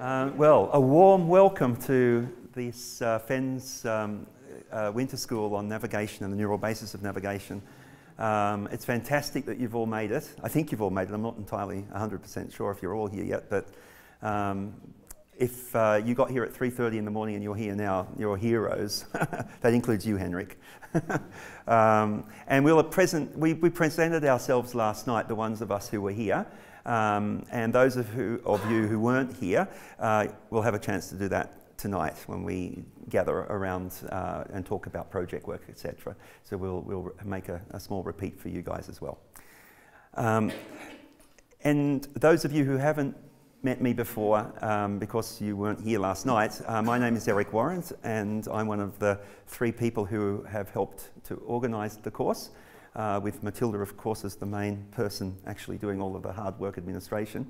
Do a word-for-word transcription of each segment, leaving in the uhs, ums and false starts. Uh, well, a warm welcome to this uh, FENS um, uh, winter school on navigation and the neural basis of navigation. Um, it's fantastic that you've all made it. I think you've all made it. I'm not entirely one hundred percent sure if you're all here yet, but um, if uh, you got here at three thirty in the morning and you're here now, you're heroes. That includes you, Henrik. um, and we were present, we, we presented ourselves last night, the ones of us who were here. Um, and those of, who, of you who weren't here uh, will have a chance to do that tonight when we gather around uh, and talk about project work, et cetera. So we'll, we'll make a, a small repeat for you guys as well. Um, and those of you who haven't met me before um, because you weren't here last night, uh, my name is Eric Warrant and I'm one of the three people who have helped to organise the course. Uh, with Matilda, of course, as the main person actually doing all of the hard work administration.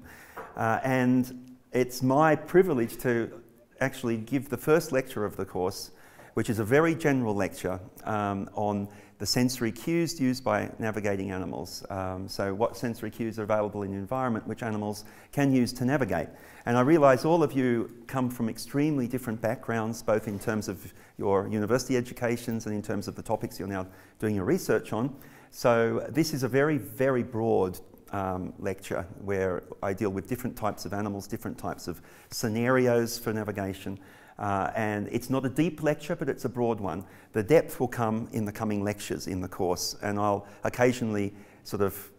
Uh, and it's my privilege to actually give the first lecture of the course, which is a very general lecture um, on the sensory cues used by navigating animals. Um, so what sensory cues are available in the environment which animals can use to navigate. And I realise all of you come from extremely different backgrounds, both in terms of your university educations and in terms of the topics you're now doing your research on. So this is a very, very broad um, lecture where I deal with different types of animals, different types of scenarios for navigation. Uh, and it's not a deep lecture, but it's a broad one. The depth will come in the coming lectures in the course, and I'll occasionally sort of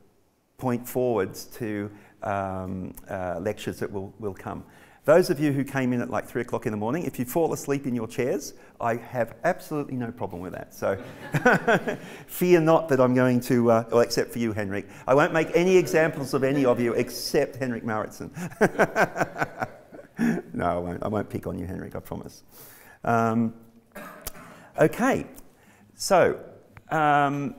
point forwards to um, uh, lectures that will, will come. Those of you who came in at like three o'clock in the morning, if you fall asleep in your chairs, I have absolutely no problem with that. So fear not that I'm going to, uh, well, except for you, Henrik. I won't make any examples of any of you except Henrik Mouritsen. No, I won't. I won't pick on you, Henrik, I promise. Um, okay, so um,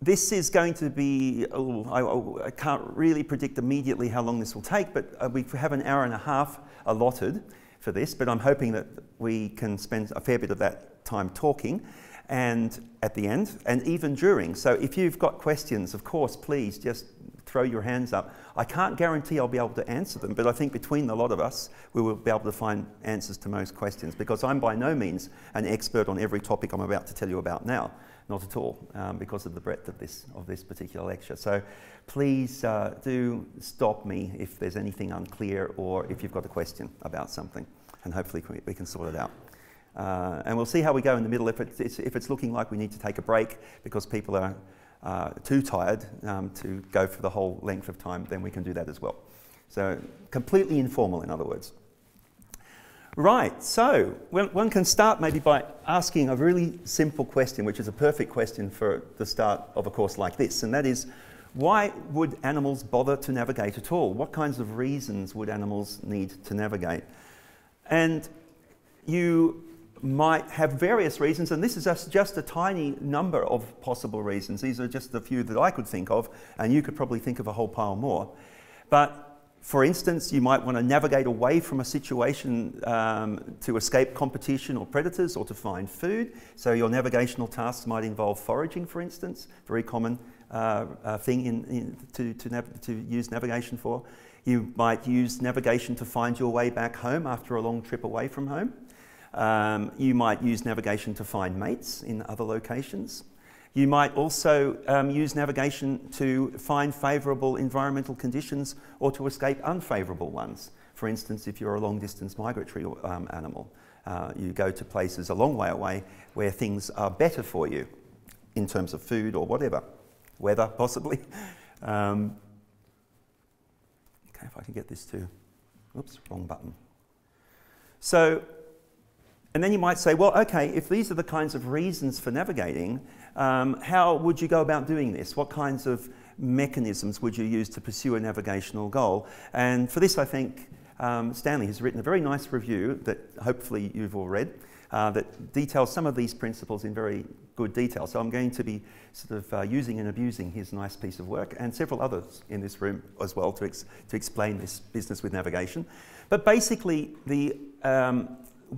this is going to be, oh, I, I can't really predict immediately how long this will take, but uh, we have an hour and a half allotted for this, but I'm hoping that we can spend a fair bit of that time talking, and at the end, and even during. So if you've got questions, of course, please just throw your hands up. I can't guarantee I'll be able to answer them, but I think between the lot of us, we will be able to find answers to most questions, because I'm by no means an expert on every topic I'm about to tell you about now. Not at all, um, because of the breadth of this, of this particular lecture. So please uh, do stop me if there's anything unclear or if you've got a question about something, and hopefully we can sort it out. Uh, and we'll see how we go in the middle. If it's, it's, if it's looking like we need to take a break because people are Uh, too tired um, to go for the whole length of time, then we can do that as well. So completely informal, in other words. Right, so one can start maybe by asking a really simple question, which is a perfect question for the start of a course like this, and that is, why would animals bother to navigate at all? What kinds of reasons would animals need to navigate? And you might have various reasons, and this is just a tiny number of possible reasons. These are just the few that I could think of, and you could probably think of a whole pile more. But for instance, you might want to navigate away from a situation um, to escape competition or predators or to find food. So your navigational tasks might involve foraging, for instance, very common uh, uh, thing in, in to, to, nav to use navigation for. You might use navigation to find your way back home after a long trip away from home. Um, you might use navigation to find mates in other locations. You might also um, use navigation to find favourable environmental conditions or to escape unfavourable ones. For instance, if you're a long-distance migratory um, animal, uh, you go to places a long way away where things are better for you in terms of food or whatever, weather possibly. Um, okay, if I can get this to... Oops, wrong button. So... And then you might say, well, okay, if these are the kinds of reasons for navigating, um, how would you go about doing this? What kinds of mechanisms would you use to pursue a navigational goal? And for this, I think um, Stanley has written a very nice review that hopefully you've all read uh, that details some of these principles in very good detail. So I'm going to be sort of uh, using and abusing his nice piece of work and several others in this room as well to, ex to explain this business with navigation. But basically, the... Um,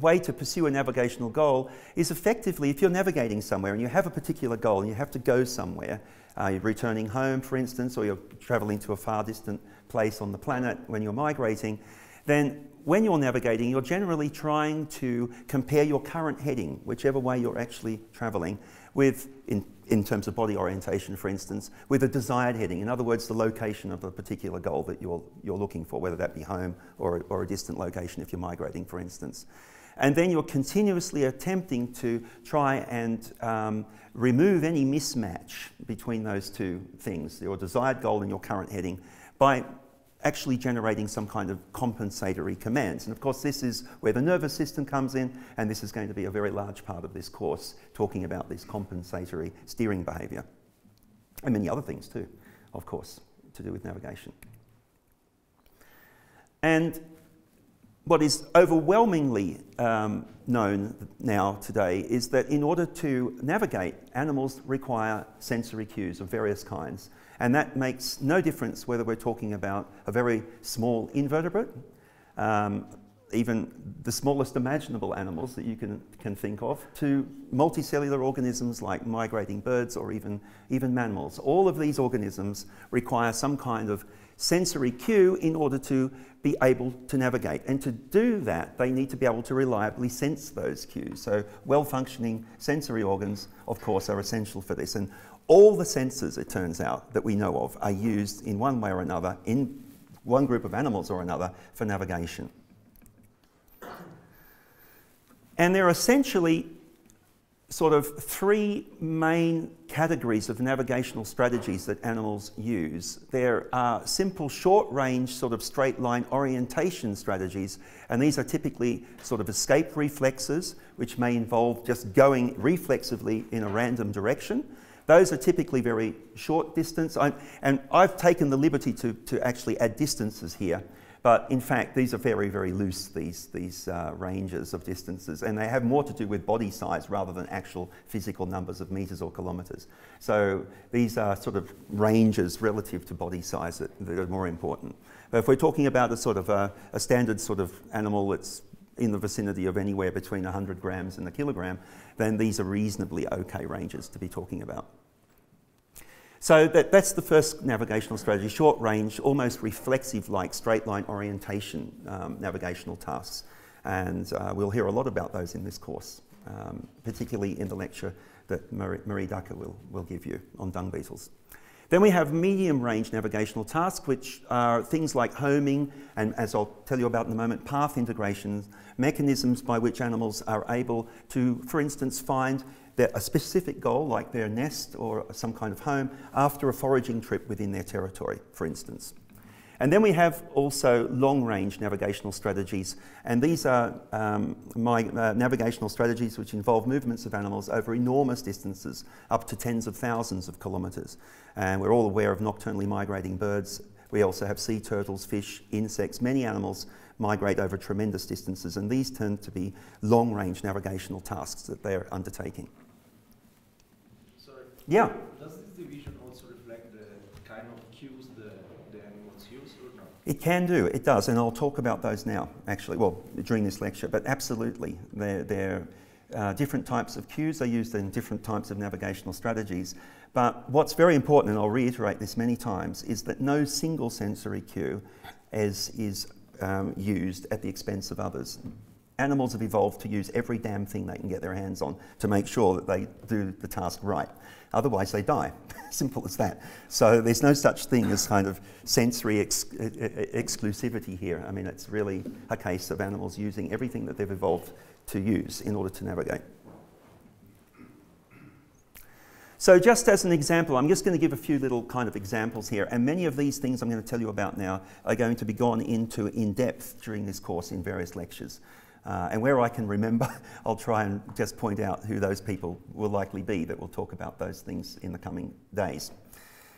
way to pursue a navigational goal is effectively, if you're navigating somewhere and you have a particular goal and you have to go somewhere, uh, you're returning home, for instance, or you're travelling to a far distant place on the planet when you're migrating, then when you're navigating, you're generally trying to compare your current heading, whichever way you're actually traveling, with, in, in terms of body orientation, for instance, with a desired heading. In other words, the location of the particular goal that you're, you're looking for, whether that be home or, or a distant location if you're migrating, for instance. And then you're continuously attempting to try and um, remove any mismatch between those two things, your desired goal and your current heading, by actually generating some kind of compensatory commands. And of course, this is where the nervous system comes in, and this is going to be a very large part of this course, talking about this compensatory steering behavior. And many other things too, of course, to do with navigation. And what is overwhelmingly um, known now today is that in order to navigate, animals require sensory cues of various kinds. And that makes no difference whether we're talking about a very small invertebrate, um, even the smallest imaginable animals that you can, can think of, to multicellular organisms like migrating birds or even, even mammals. All of these organisms require some kind of sensory cue in order to be able to navigate. And to do that, they need to be able to reliably sense those cues. So well-functioning sensory organs, of course, are essential for this. And all the senses, it turns out, that we know of are used in one way or another, in one group of animals or another, for navigation. And there are essentially sort of three main categories of navigational strategies that animals use. There are simple short-range sort of straight-line orientation strategies, and these are typically sort of escape reflexes, which may involve just going reflexively in a random direction. Those are typically very short distance, I'm, and I've taken the liberty to, to actually add distances here, but in fact these are very, very loose, these, these uh, ranges of distances, and they have more to do with body size rather than actual physical numbers of meters or kilometers. So these are sort of ranges relative to body size that, that are more important. But if we're talking about a sort of a, a standard sort of animal that's in the vicinity of anywhere between one hundred grams and a kilogram, then these are reasonably okay ranges to be talking about. So that, that's the first navigational strategy, short range, almost reflexive like straight line orientation um, navigational tasks. And uh, we'll hear a lot about those in this course, um, particularly in the lecture that Marie, Marie Dacke will, will give you on dung beetles. Then we have medium-range navigational tasks, which are things like homing and, as I'll tell you about in a moment, path integration, mechanisms by which animals are able to, for instance, find their, a specific goal, like their nest or some kind of home, after a foraging trip within their territory, for instance. And then we have also long-range navigational strategies, and these are um, my, uh, navigational strategies which involve movements of animals over enormous distances, up to tens of thousands of kilometres. And we're all aware of nocturnally migrating birds. We also have sea turtles, fish, insects. Many animals migrate over tremendous distances, and these tend to be long-range navigational tasks that they're undertaking. Sorry. Yeah. Does this division also reflect the kind of cues the It can do, it does, and I'll talk about those now, actually, well, during this lecture, but absolutely, they're, they're uh, different types of cues, they're used in different types of navigational strategies, but what's very important, and I'll reiterate this many times, is that no single sensory cue as is um, used at the expense of others. Animals have evolved to use every damn thing they can get their hands on to make sure that they do the task right. Otherwise they die, simple as that. So there's no such thing as kind of sensory ex exclusivity here. I mean, it's really a case of animals using everything that they've evolved to use in order to navigate. So just as an example, I'm just going to give a few little kind of examples here, and many of these things I'm going to tell you about now are going to be gone into in depth during this course in various lectures. Uh, and where I can remember, I'll try and just point out who those people will likely be that will talk about those things in the coming days.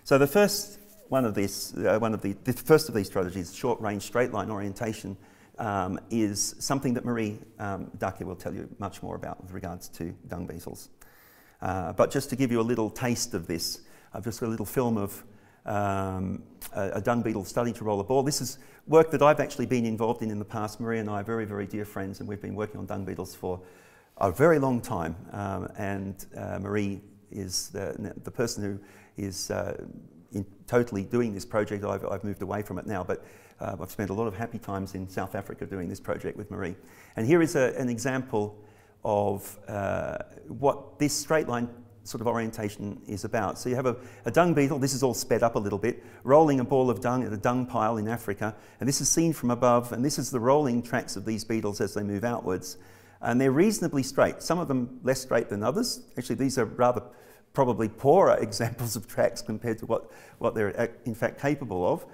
So the first one of these, uh, one of the, the first of these strategies, short-range straight-line orientation, um, is something that Marie um, Dacke will tell you much more about with regards to dung beetles. Uh, but just to give you a little taste of this, I've just got a little film of um, a, a dung beetle starting to roll a ball. This is work that I've actually been involved in in the past. Marie and I are very, very dear friends, and we've been working on dung beetles for a very long time. Um, and uh, Marie is the, the person who is uh, in totally doing this project. I've, I've moved away from it now, but Uh, I've spent a lot of happy times in South Africa doing this project with Marie. And here is a, an example of uh, what this straight line sort of orientation is about. So you have a, a dung beetle, this is all sped up a little bit, rolling a ball of dung at a dung pile in Africa, and this is seen from above, and this is the rolling tracks of these beetles as they move outwards. And they're reasonably straight, some of them less straight than others. Actually, these are rather probably poorer examples of tracks compared to what, what they're in fact capable of.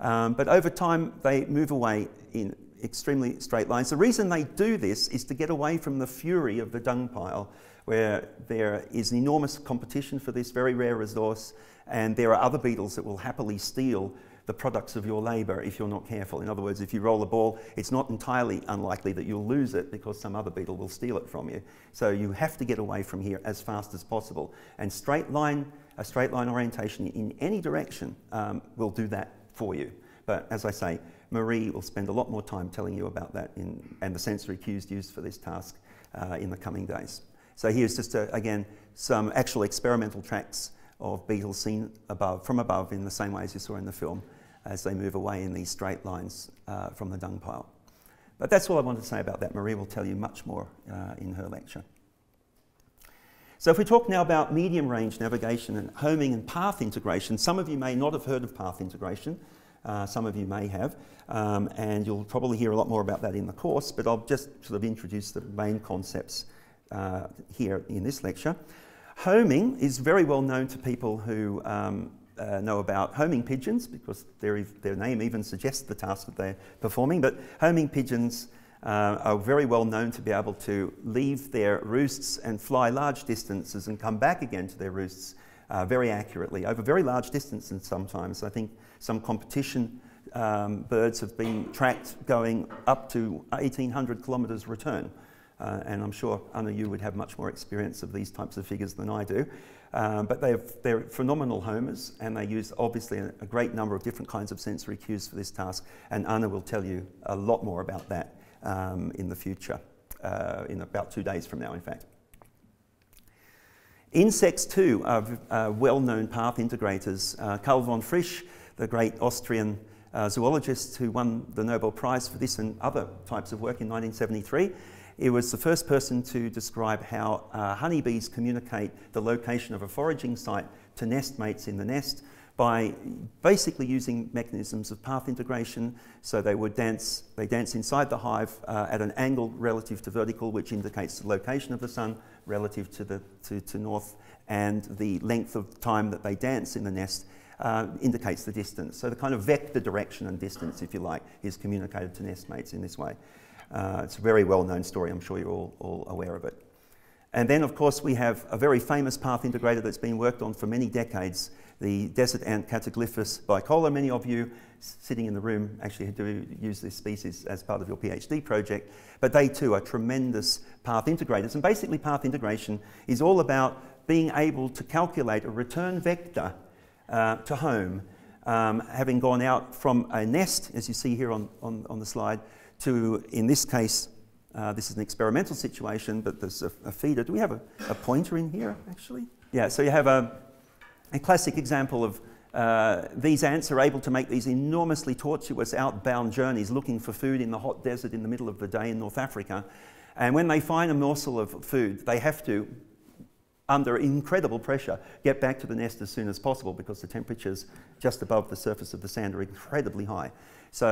Um, but over time, they move away in extremely straight lines. The reason they do this is to get away from the fury of the dung pile, where there is an enormous competition for this very rare resource, and there are other beetles that will happily steal the products of your labour if you're not careful. In other words, if you roll a ball, it's not entirely unlikely that you'll lose it because some other beetle will steal it from you. So you have to get away from here as fast as possible. And straight line, a straight line orientation in any direction um, will do that for you. But as I say, Marie will spend a lot more time telling you about that in, and the sensory cues used for this task uh, in the coming days. So here's just, a, again, some actual experimental tracks of beetles seen above, from above in the same way as you saw in the film, as they move away in these straight lines uh, from the dung pile. But that's all I wanted to say about that. Marie will tell you much more uh, in her lecture. So if we talk now about medium-range navigation and homing and path integration, some of you may not have heard of path integration. Uh, some of you may have, um, and you'll probably hear a lot more about that in the course, but I'll just sort of introduce the main concepts uh, here in this lecture. Homing is very well known to people who um, uh, know about homing pigeons, because their, their name even suggests the task that they're performing, but homing pigeons Uh, are very well known to be able to leave their roosts and fly large distances and come back again to their roosts uh, very accurately, over very large distances sometimes. I think some competition um, birds have been tracked going up to eighteen hundred kilometres return. Uh, and I'm sure Anna, you would have much more experience of these types of figures than I do. Um, but they have, they're phenomenal homers, and they use obviously a, a great number of different kinds of sensory cues for this task. And Anna will tell you a lot more about that Um, in the future, uh, in about two days from now, in fact. Insects, too, are uh, well-known path integrators. Uh, Karl von Frisch, the great Austrian uh, zoologist who won the Nobel Prize for this and other types of work in nineteen seventy-three, he was the first person to describe how uh, honeybees communicate the location of a foraging site to nest mates in the nest by basically using mechanisms of path integration. So they would dance, they dance inside the hive uh, at an angle relative to vertical, which indicates the location of the sun relative to, the, to, to north, and the length of time that they dance in the nest uh, indicates the distance. So the kind of vector direction and distance, if you like, is communicated to nestmates in this way. Uh, it's a very well-known story, I'm sure you're all, all aware of it. And then, of course, we have a very famous path integrator that's been worked on for many decades, the desert ant Cataglyphis bicolor. Many of you sitting in the room actually do use this species as part of your PhD project, but they too are tremendous path integrators. And basically path integration is all about being able to calculate a return vector uh, to home, um, having gone out from a nest, as you see here on, on, on the slide, to, in this case, Uh, this is an experimental situation, but there's a, a feeder. Do we have a, a pointer in here, actually? Yeah, so you have a, a classic example of uh, these ants are able to make these enormously tortuous outbound journeys looking for food in the hot desert in the middle of the day in North Africa. And when they find a morsel of food, they have to, under incredible pressure, get back to the nest as soon as possible because the temperatures just above the surface of the sand are incredibly high. So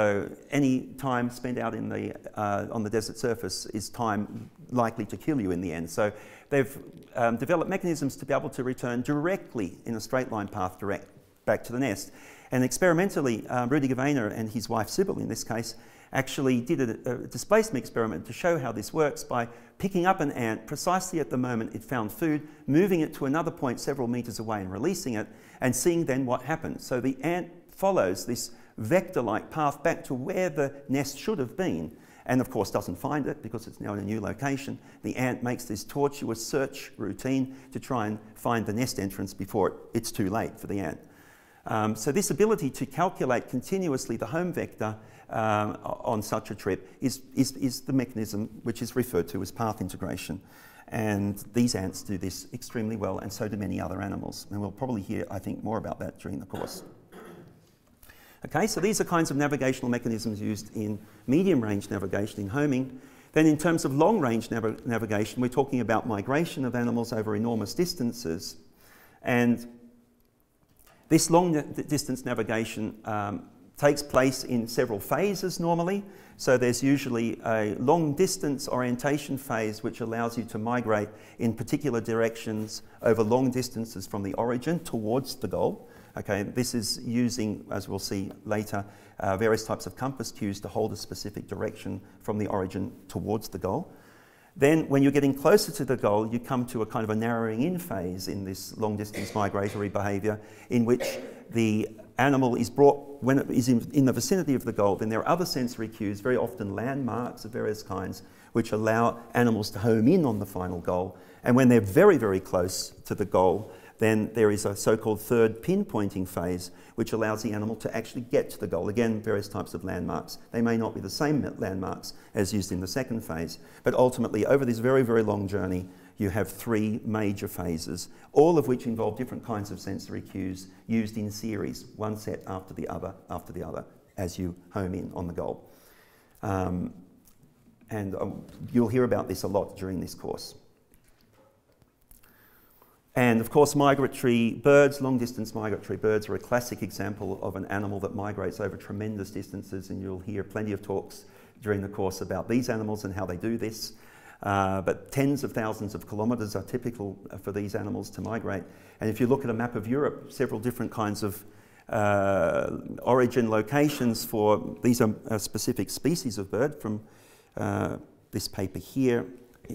any time spent out in the, uh, on the desert surface is time likely to kill you in the end. So they've um, developed mechanisms to be able to return directly in a straight line path direct back to the nest. And experimentally, um, Rüdiger Wehner and his wife Sybil, in this case, actually did a, a displacement experiment to show how this works by picking up an ant precisely at the moment it found food, moving it to another point several metres away and releasing it, and seeing then what happens. So the ant follows this vector-like path back to where the nest should have been, and of course doesn't find it because it's now in a new location. The ant makes this tortuous search routine to try and find the nest entrance before it, it's too late for the ant. Um, so this ability to calculate continuously the home vector um, on such a trip is, is, is the mechanism which is referred to as path integration. And these ants do this extremely well, and so do many other animals. And we'll probably hear, I think, more about that during the course. Okay, so these are kinds of navigational mechanisms used in medium-range navigation, in homing. Then in terms of long-range nav navigation, we're talking about migration of animals over enormous distances. And this long-distance navigation um, takes place in several phases normally. So there's usually a long-distance orientation phase which allows you to migrate in particular directions over long distances from the origin towards the goal. Okay, this is using, as we'll see later, uh, various types of compass cues to hold a specific direction from the origin towards the goal. Then when you're getting closer to the goal, you come to a kind of a narrowing in phase in this long-distance migratory behaviour, in which the animal is brought, when it is in, in the vicinity of the goal, then there are other sensory cues, very often landmarks of various kinds, which allow animals to home in on the final goal. And when they're very, very close to the goal, then there is a so-called third pinpointing phase, which allows the animal to actually get to the goal. Again, various types of landmarks. They may not be the same landmarks as used in the second phase, but ultimately, over this very, very long journey, you have three major phases, all of which involve different kinds of sensory cues used in series, one set after the other, after the other, as you home in on the goal. Um, and um, you'll hear about this a lot during this course. And of course, migratory birds, long-distance migratory birds, are a classic example of an animal that migrates over tremendous distances, and you'll hear plenty of talks during the course about these animals and how they do this. Uh, but tens of thousands of kilometres are typical for these animals to migrate. And if you look at a map of Europe, several different kinds of uh, origin locations for these are a specific species of bird from uh, this paper here,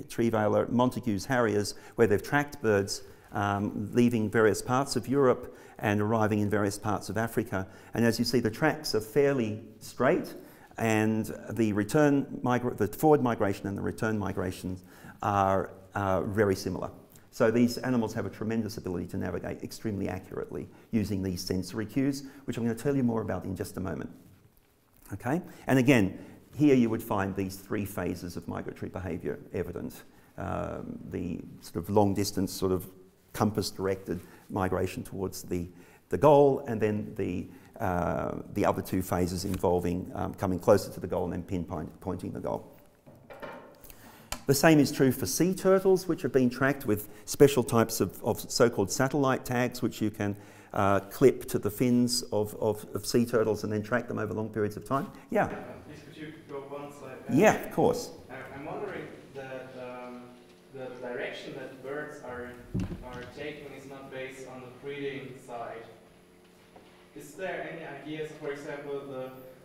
Treevale, Montagu's Harriers, where they've tracked birds Um, leaving various parts of Europe and arriving in various parts of Africa. And as you see, the tracks are fairly straight, and the return migra the forward migration and the return migrations are uh, very similar. So these animals have a tremendous ability to navigate extremely accurately using these sensory cues, which I'm going to tell you more about in just a moment. Okay? And again, here you would find these three phases of migratory behaviour evident. Um, the sort of long distance sort of compass-directed migration towards the, the goal, and then the, uh, the other two phases involving um, coming closer to the goal and then pinpointing the goal. The same is true for sea turtles, which have been tracked with special types of, of so-called satellite tags, which you can uh, clip to the fins of, of, of sea turtles and then track them over long periods of time. Yeah? Could you go one slide back? Yeah, of course. I'm wondering that um, the direction that birds are are taking is not based on the breeding side. Is there any ideas, for example, the,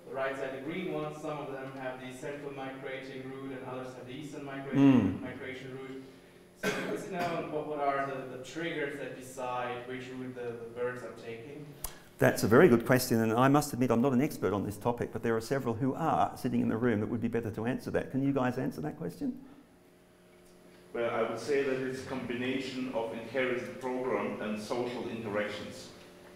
the right side, the green ones, some of them have the central migrating route and others have the eastern migrating, mm. migration route. So let's know what, what are the, the triggers that decide which route the, the birds are taking? That's a very good question, and I must admit I'm not an expert on this topic, but there are several who are sitting in the room that would be better to answer that. Can you guys answer that question? Well, I would say that it's a combination of inherited program and social interactions.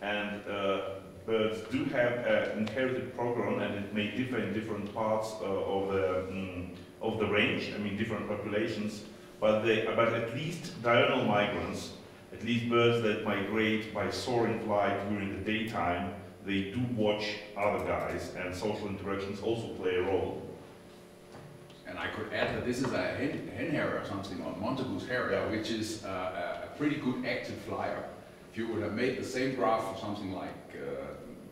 And uh, birds do have an inherited program, and it may differ in different parts uh, of, the, um, of the range, I mean different populations, but, they, but at least diurnal migrants, at least birds that migrate by soaring flight during the daytime, they do watch other guys, and social interactions also play a role. And I could add that this is a hen, hen harrier or something, or Montagu's harrier, which is uh, a pretty good active flyer. If you would have made the same graph for something like uh,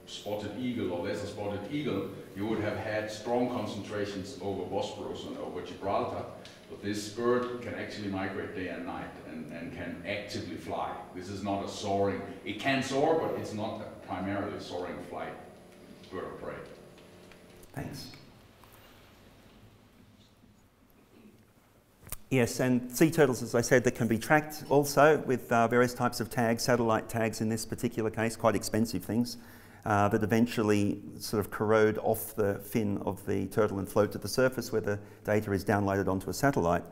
spotted eagle or lesser spotted eagle, you would have had strong concentrations over Bosporus and over Gibraltar. But this bird can actually migrate day and night and, and can actively fly. This is not a soaring, it can soar, but it's not a primarily soaring flight bird of prey. Thanks. Yes, and sea turtles, as I said, that can be tracked also with uh, various types of tags, satellite tags in this particular case, quite expensive things, uh, that eventually sort of corrode off the fin of the turtle and float to the surface where the data is downloaded onto a satellite.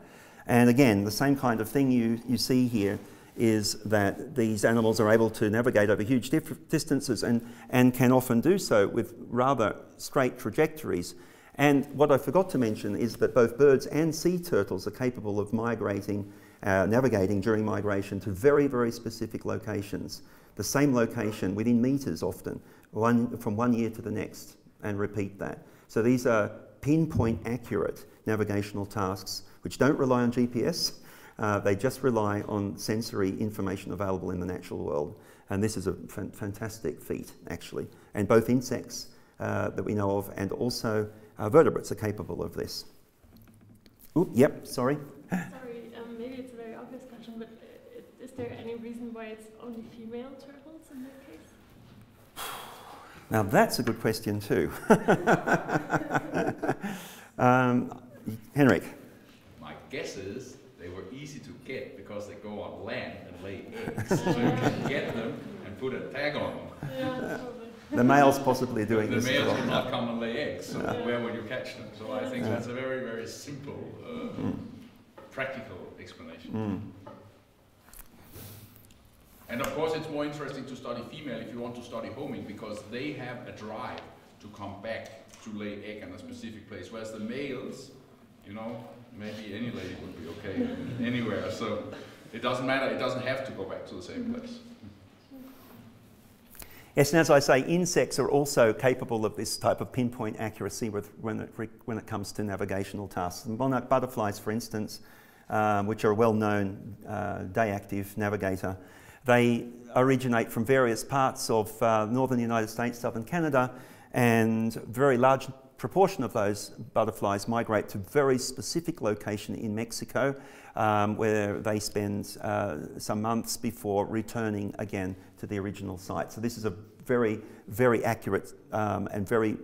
And again, the same kind of thing you, you see here is that these animals are able to navigate over huge distances and, and can often do so with rather straight trajectories. And what I forgot to mention is that both birds and sea turtles are capable of migrating, uh, navigating during migration to very, very specific locations. The same location within meters often one, from one year to the next, and repeat that. So these are pinpoint accurate navigational tasks which don't rely on G P S, uh, they just rely on sensory information available in the natural world. And this is a fan fantastic feat, actually. And both insects uh, that we know of and also uh, vertebrates are capable of this. Oop, yep, sorry. Sorry, um, maybe it's a very obvious question, but uh, is there any reason why it's only female turtles in that case? Now that's a good question too. um, Henrik? My guess is they were easy to get because they go on land and lay eggs. So you can get them and put a tag on them. Yeah, the males possibly doing the this. The males will not come and lay eggs, so no. Where will you catch them? So I think mm. that's a very, very simple, uh, mm. practical explanation. Mm. And of course it's more interesting to study female if you want to study homing, because they have a drive to come back to lay egg in a specific place, whereas the males, you know, maybe any lady would be okay anywhere, so it doesn't matter, it doesn't have to go back to the same place. Yes, and as I say, insects are also capable of this type of pinpoint accuracy with, when, it, when it comes to navigational tasks. And monarch butterflies, for instance, um, which are a well-known uh, day-active navigator, they originate from various parts of uh, northern United States, southern Canada, and a very large proportion of those butterflies migrate to very specific location in Mexico, um, where they spend uh, some months before returning again to the original site. So this is a very, very accurate um, and very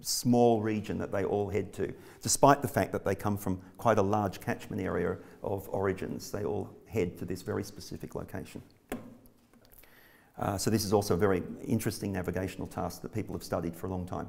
small region that they all head to, despite the fact that they come from quite a large catchment area of origins. They all head to this very specific location. Uh, so this is also a very interesting navigational task that people have studied for a long time.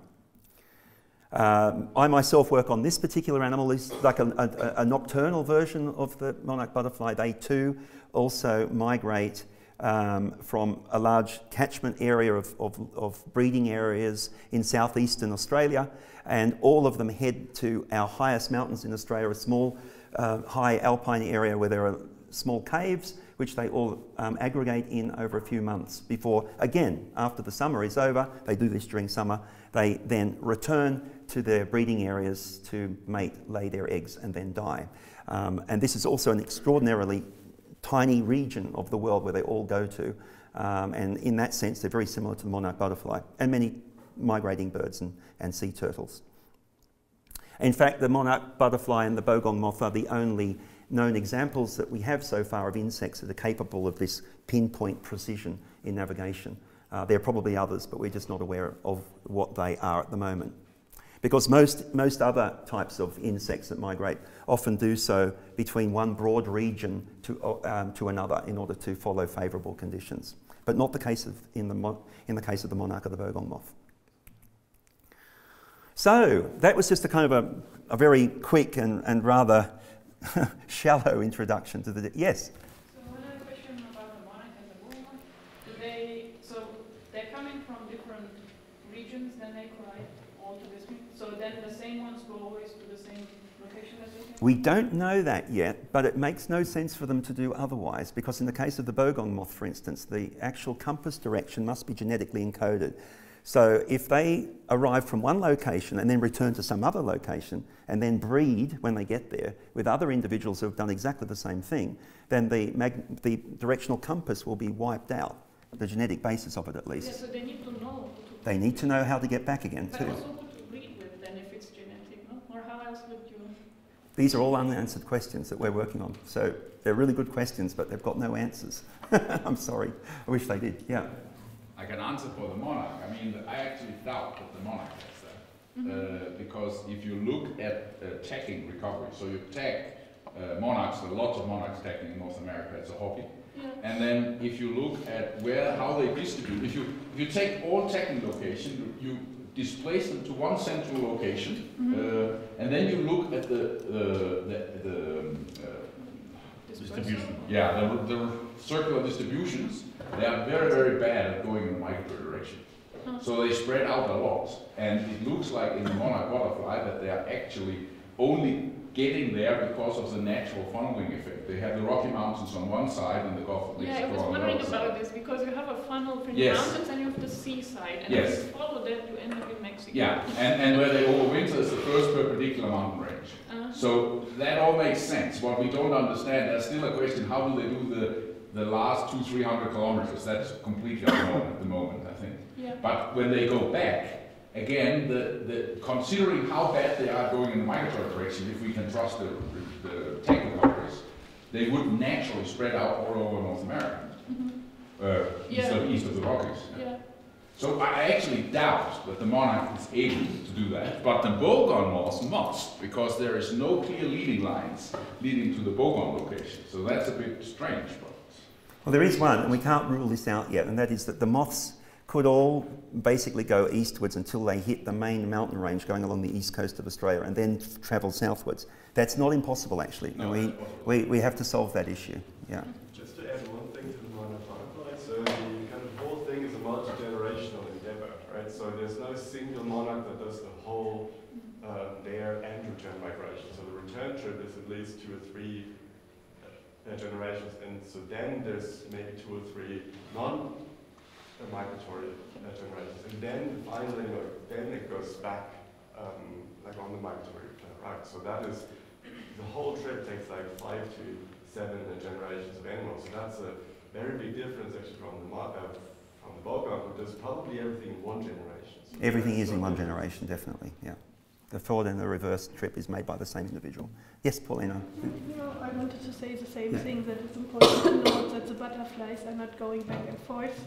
Um, I myself work on this particular animal. This is like a, a, a nocturnal version of the monarch butterfly. They too also migrate um, from a large catchment area of, of, of breeding areas in southeastern Australia, and all of them head to our highest mountains in Australia, a small uh, high alpine area where there are small caves, which they all um, aggregate in over a few months before, again, after the summer is over, they do this during summer, they then return to their breeding areas to mate, lay their eggs, and then die. Um, and this is also an extraordinarily tiny region of the world where they all go to. Um, and in that sense, they're very similar to the monarch butterfly and many migrating birds and, and sea turtles. In fact, the monarch butterfly and the bogong moth are the only known examples that we have so far of insects that are capable of this pinpoint precision in navigation. Uh, there are probably others, but we're just not aware of what they are at the moment. Because most, most other types of insects that migrate often do so between one broad region to, um, to another in order to follow favourable conditions. But not the case of, in, the mo in the case of the monarch of the bogong moth. So, that was just a kind of a, a very quick and, and rather shallow introduction to the... Yes? So another question about the monarch and the bogong moth. Do they... So they're coming from different regions, then they collide all to this... So then the same ones go always to the same location as they can? We don't know that yet, but it makes no sense for them to do otherwise, because in the case of the bogong moth, for instance, the actual compass direction must be genetically encoded. So if they arrive from one location and then return to some other location and then breed when they get there with other individuals who have done exactly the same thing, then the, mag the directional compass will be wiped out, the genetic basis of it at least. Yeah, so they need to know. To they need to know how to get back again but too. But also who to breed with then if it's genetic, no? Or how else would you... These are all unanswered questions that we're working on. So they're really good questions, but they've got no answers. I'm sorry. I wish they did, yeah. I can answer for the monarch. I mean, I actually doubt that the monarch has that. Mm-hmm. uh, because if you look at uh, tagging recovery, so you tag uh, monarchs, there are lots of monarchs tagging in North America, it's a hobby. Yeah. And then if you look at where, how they distribute, if you, if you take all tagging locations, you, you displace them to one central location, mm-hmm. uh, and then you look at the, uh, the, the uh, distribution. Yeah, the, the circular distributions. They are very, very bad at going in the micro direction. Oh. So they spread out a lot. And it looks like in the monarch butterfly that they are actually only getting there because of the natural funneling effect. They have the Rocky Mountains on one side and the Gulf of Mexico on the other. Yeah, I was wondering about this because you have a funnel from yes. the mountains and you have the seaside, and yes. if you follow that, you end up in Mexico. Yeah, and, and where they overwinter is the first perpendicular mountain range. Uh-huh. So that all makes sense. What we don't understand, there's still a question: how do they do the the last two, three hundred kilometers? That's completely unknown at the moment, I think. Yeah. But when they go back. Again, the, the, considering how bad they are going in the migratory direction, if we can trust the, the tachographers, they would naturally spread out all over North America, mm-hmm. uh, yeah. east, of, east of the Rockies. Yeah. Yeah. So I actually doubt that the monarch is able to do that. But the Bogong moths must, because there is no clear leading lines leading to the Bogong location. So that's a bit strange. But well, there is one, and we can't rule this out yet, and that is that the moths could all basically go eastwards until they hit the main mountain range going along the east coast of Australia and then travel southwards. That's not impossible, actually. No, we, impossible. we we have to solve that issue. Yeah. Just to add one thing to the monarch, so the kind of whole thing is a multi-generational endeavor, right? So there's no single monarch that does the whole uh, bear and return migration. So the return trip is at least two or three uh, generations, and so then there's maybe two or three non. migratory uh, generations, and then finally, you know, then it goes back, um, like on the migratory plan, right? So that is the whole trip takes like five to seven generations of animals. So that's a very big difference actually from the uh, from the Bogong, who does probably everything in one generation. So everything is in one generation, definitely. Yeah, the forward and the reverse trip is made by the same individual. Yes, Paulina. You know, I wanted to say the same yeah. thing. That it's important to note that the butterflies are not going back and forth.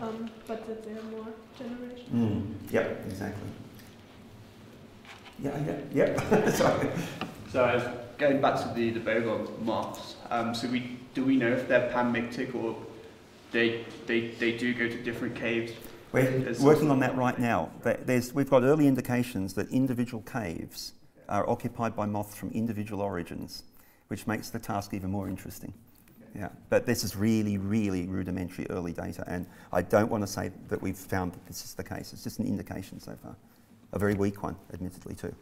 Um, but that there are more generations. Mm. Yep, exactly. Yeah, yeah, yeah. Sorry. So going back to the, the Bogong moths, um, so we do we know if they're pan-mictic or they they they do go to different caves? We're there's working on that right now. There's we've got early indications that individual caves are occupied by moths from individual origins, which makes the task even more interesting. Yeah, but this is really, really rudimentary early data, and I don't want to say that we've found that this is the case. It's just an indication so far. A very weak one, admittedly, too.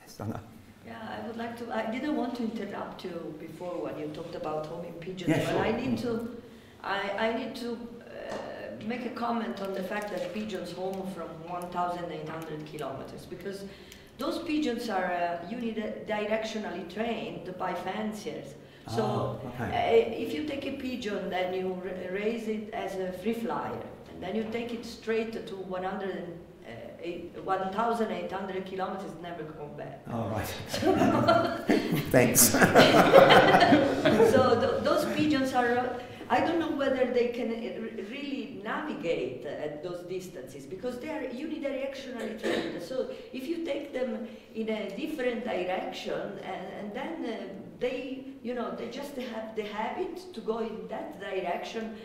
Yes, Anna? Yeah, I would like to... I didn't want to interrupt you before when you talked about homing pigeons, yeah, sure. but I need to, I, I need to uh, make a comment on the fact that pigeons home from one thousand eight hundred kilometers, because those pigeons are uh, unidirectionally trained by fanciers. So, okay. uh, if you take a pigeon, then you raise it as a free flyer, and then you take it straight to one thousand eight hundred kilometers, never come back. All right. Thanks. So, th those pigeons are, I don't know whether they can really navigate at those distances, because they are unidirectionally trained. So, if you take them in a different direction, and, and then uh, they, you know, they just have the habit to go in that direction,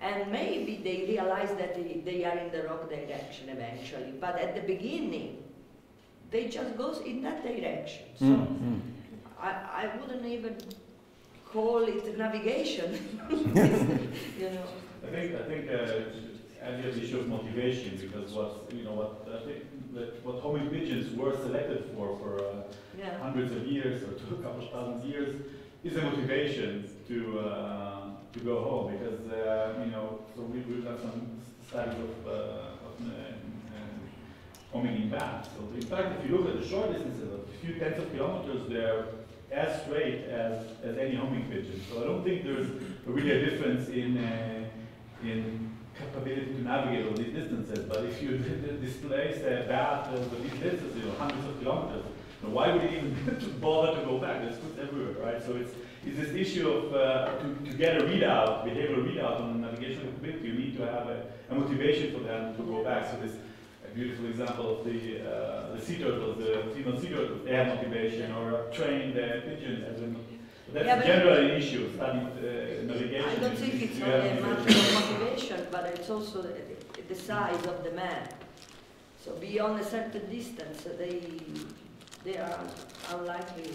and maybe they realize that they, they are in the wrong direction eventually. But at the beginning, they just go in that direction. So mm-hmm. I, I wouldn't even call it navigation. You know. I think I think uh, and the issue of motivation, because what you know what I think. That what homing pigeons were selected for for uh, yeah. hundreds of years or two, a couple of thousand years is a motivation to uh, to go home, because uh, you know. So we will have some studies of, uh, of uh, homing in bands. So in fact, if you look at the short distances, a few tens of kilometers, they're as straight as as any homing pigeon. So I don't think there's really a difference in uh, in. capability to navigate all these distances, but if you displace a bat over these distances, you know, hundreds of kilometers, you know, why would you even bother to go back? There's food everywhere, right? So it's, it's this issue of uh, to, to get a readout, behavioral readout on the navigational capability, you need to have a, a motivation for them to go back. So this a beautiful example of the uh, the sea turtles, the female sea turtles, they have motivation, or trained uh, pigeons as a. That's yeah, generally an issue, studying uh, navigation. I don't think it's only a matter of motivation, but it's also the, the size of the map. So beyond a certain distance, they they are unlikely.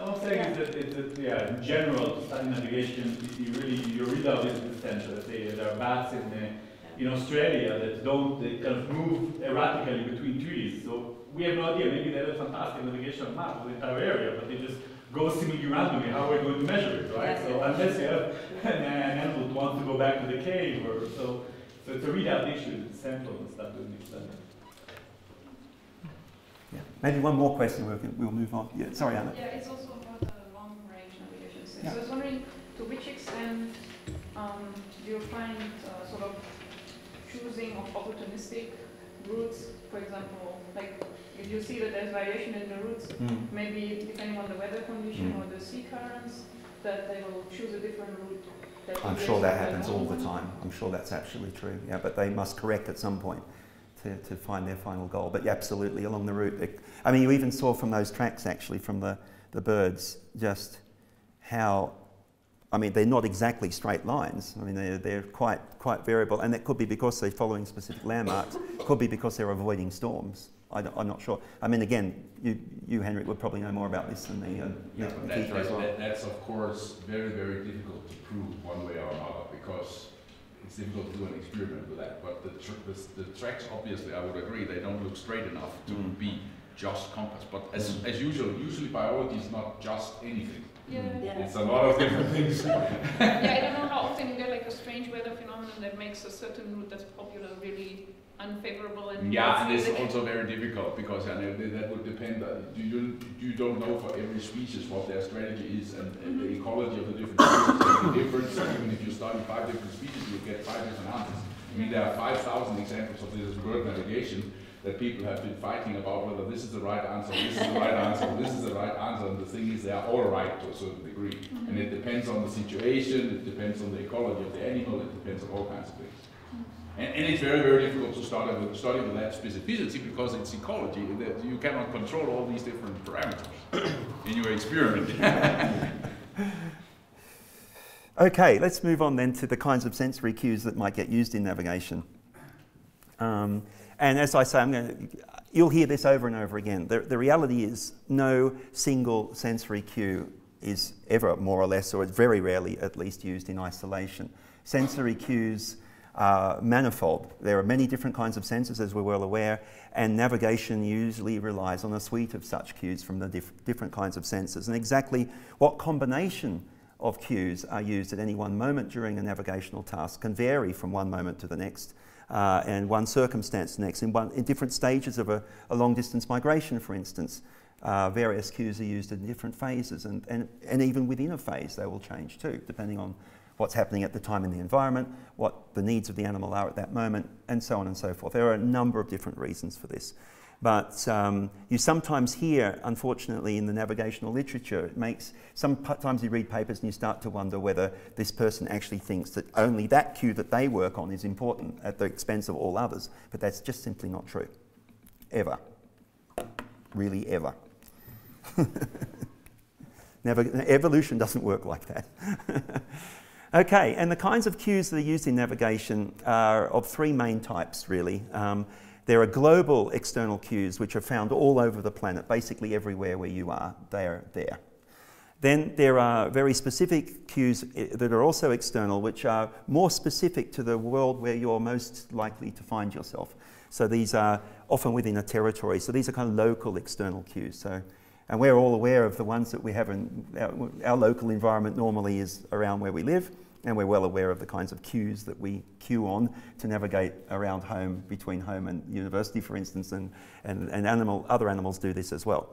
All I'm saying yeah. is that, it, that yeah, in general, to study navigation, you really your readout is essential. There are bats in the, yeah. in Australia that don't they kind of move erratically between trees. So we have no idea. Maybe they had a fantastic navigation map of the entire area, but they just go seemingly randomly. How are we going to measure it, right? So unless you have an animal that wants to go back to the cave, or so, so it's a readout issue. The sample and stuff doesn't make sense. Yeah. Maybe one more question. We'll, we'll move on. Yeah. Sorry, Anna. Yeah, it's also about the long-range navigation. So, yeah. So I was wondering to which extent um, do you find uh, sort of choosing of opportunistic routes, for example, like if you see that there's variation in the routes, mm. maybe depending on the weather condition mm. or the sea currents, that they will choose a different route. That I'm sure that happens all the time. I'm sure that's actually true. Yeah, but they must correct at some point to, to find their final goal. But yeah, absolutely, along the route. It, I mean, you even saw from those tracks, actually, from the, the birds, just how, I mean, they're not exactly straight lines. I mean, they're, they're quite quite variable, and that could be because they're following specific landmarks. Could be because they're avoiding storms. I don't, I'm not sure. I mean, again, you, you Henrik, would probably know more about this than me. Uh, yeah, that, that, as well. that, that's, of course, very, very difficult to prove one way or another, because it's difficult to do an experiment with that. But the, tr the, the tracks, obviously, I would agree, they don't look straight enough to mm. be just compass. But as, mm. as usual, usually biology is not just anything. Yeah. Yeah. It's a lot of different things. Yeah, I don't know how often you get like a strange weather phenomenon that makes a certain route that's popular really unfavorable. And yeah, and it's also very difficult because I know that would depend on, you, you don't know for every species what their strategy is, and, and the ecology of the different species is different. Even if you study five different species, you'll get five different answers. I mean, there are five thousand examples of this bird navigation that people have been fighting about whether this is the right answer, this is the right answer, this is the right answer, and the thing is they are all right to a certain degree. Mm-hmm. And it depends on the situation, it depends on the ecology of the animal, it depends on all kinds of things. Mm-hmm. And, and it's very, very difficult to start with, study with that specificity because it's ecology, that you cannot control all these different parameters in your experiment. Okay, let's move on then to the kinds of sensory cues that might get used in navigation. Um, And as I say, I'm going to, you'll hear this over and over again. The, the reality is no single sensory cue is ever, more or less, or very rarely at least, used in isolation. Sensory cues are manifold. There are many different kinds of sensors, as we're well aware, and navigation usually relies on a suite of such cues from the diff different kinds of sensors. And exactly what combination of cues are used at any one moment during a navigational task can vary from one moment to the next. Uh, and one circumstance next. In, one, in different stages of a, a long-distance migration, for instance, uh, various cues are used in different phases, and, and, and even within a phase they will change too, depending on what's happening at the time in the environment, what the needs of the animal are at that moment, and so on and so forth. There are a number of different reasons for this. But um, you sometimes hear, unfortunately, in the navigational literature, it makes, sometimes you read papers and you start to wonder whether this person actually thinks that only that cue that they work on is important at the expense of all others. But that's just simply not true. Ever. Really ever. Never, evolution doesn't work like that. Okay, and the kinds of cues that are used in navigation are of three main types, really. Um, There are global external cues which are found all over the planet, basically everywhere where you are, they are there. Then there are very specific cues that are also external, which are more specific to the world where you're most likely to find yourself. So these are often within a territory, so these are kind of local external cues. So, and we're all aware of the ones that we have in our, our local environment normally is around where we live. And we're well aware of the kinds of cues that we cue on to navigate around home, between home and university, for instance, and, and, and animal, other animals do this as well.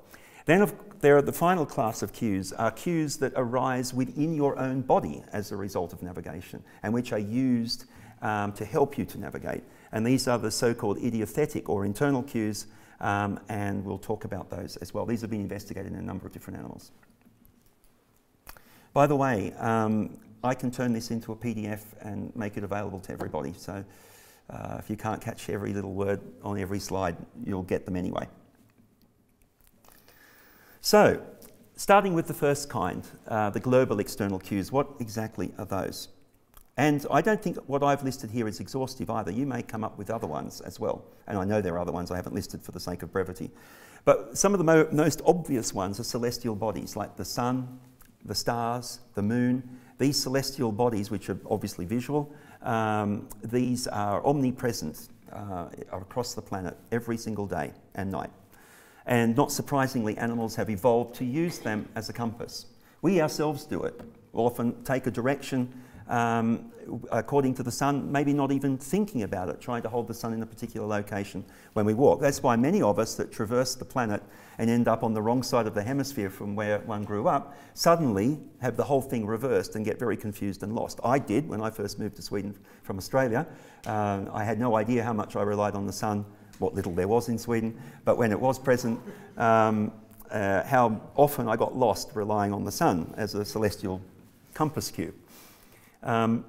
Then of, there are the final class of cues are cues that arise within your own body as a result of navigation, and which are used um, to help you to navigate. And these are the so-called idiothetic or internal cues, um, and we'll talk about those as well. These have been investigated in a number of different animals. By the way, um, I can turn this into a P D F and make it available to everybody. So uh, if you can't catch every little word on every slide, you'll get them anyway. So, starting with the first kind, uh, the global external cues, what exactly are those? And I don't think what I've listed here is exhaustive either. You may come up with other ones as well. And I know there are other ones I haven't listed for the sake of brevity. But some of the mo most obvious ones are celestial bodies like the sun, the stars, the moon. These celestial bodies, which are obviously visual, um, these are omnipresent uh, across the planet every single day and night. And not surprisingly, animals have evolved to use them as a compass. We ourselves do it. We'll often take a direction um, according to the sun, maybe not even thinking about it, trying to hold the sun in a particular location when we walk. That's why many of us that traverse the planet and end up on the wrong side of the hemisphere from where one grew up, suddenly have the whole thing reversed and get very confused and lost. I did when I first moved to Sweden from Australia. Um, I had no idea how much I relied on the sun, what little there was in Sweden, but when it was present, um, uh, how often I got lost relying on the sun as a celestial compass cube. Um,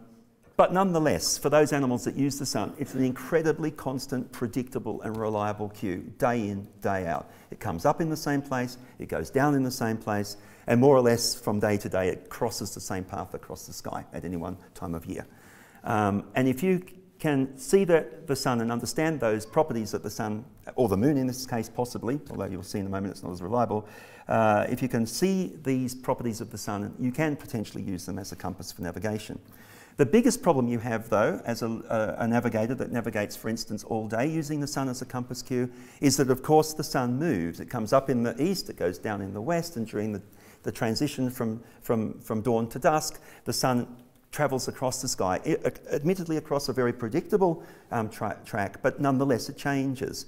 but nonetheless, for those animals that use the sun, it's an incredibly constant, predictable and reliable cue, day in, day out. It comes up in the same place, it goes down in the same place, and more or less from day to day it crosses the same path across the sky at any one time of year. Um, and if you can see the, the sun and understand those properties that the sun, or the moon in this case possibly, although you'll see in a moment it's not as reliable, uh, if you can see these properties of the sun, you can potentially use them as a compass for navigation. The biggest problem you have though, as a, uh, a navigator that navigates for instance all day using the sun as a compass cue, is that of course the sun moves. It comes up in the east, it goes down in the west, and during the, the transition from, from, from dawn to dusk, the sun travels across the sky, it, admittedly across a very predictable um, tra track, but nonetheless it changes.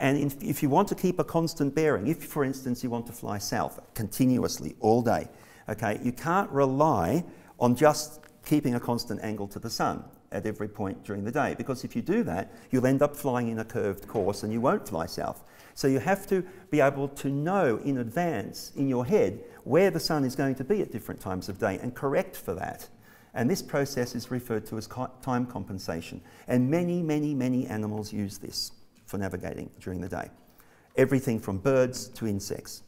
And if, if you want to keep a constant bearing, if for instance you want to fly south continuously all day, okay, you can't rely on just keeping a constant angle to the sun at every point during the day, because if you do that, you'll end up flying in a curved course and you won't fly south. So you have to be able to know in advance, in your head, where the sun is going to be at different times of day and correct for that. And this process is referred to as time compensation. And many, many, many animals use this for navigating during the day. Everything from birds to insects.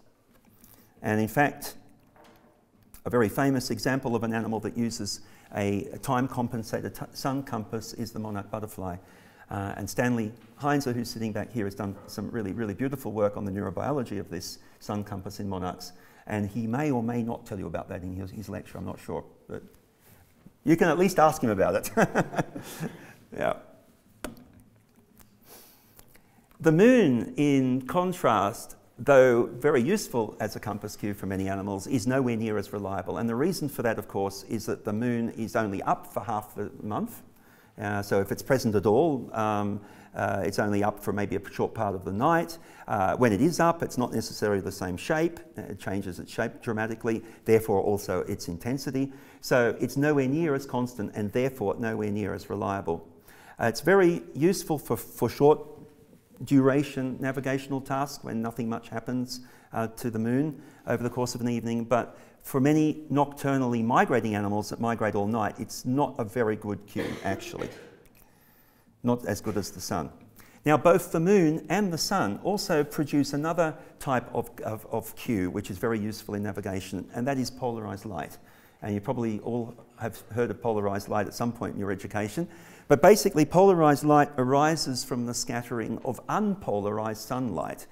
And in fact, a very famous example of an animal that uses a time compensated sun compass is the monarch butterfly. Uh, and Stanley Heinzer, who's sitting back here, has done some really, really beautiful work on the neurobiology of this sun compass in monarchs. And he may or may not tell you about that in his, his lecture, I'm not sure. But you can at least ask him about it. Yeah. The moon, in contrast, though very useful as a compass cue for many animals, is nowhere near as reliable. And the reason for that, of course, is that the moon is only up for half the month. Uh, so if it's present at all, um, uh, it's only up for maybe a short part of the night. Uh, when it is up, it's not necessarily the same shape. It changes its shape dramatically, therefore also its intensity. So it's nowhere near as constant and therefore nowhere near as reliable. Uh, it's very useful for, for short duration navigational tasks when nothing much happens uh, to the moon over the course of an evening, but for many nocturnally migrating animals that migrate all night, it's not a very good cue, actually. Not as good as the sun. Now, both the moon and the sun also produce another type of, of, of cue, which is very useful in navigation, and that is polarized light. And you probably all have heard of polarized light at some point in your education. But basically, polarized light arises from the scattering of unpolarized sunlight.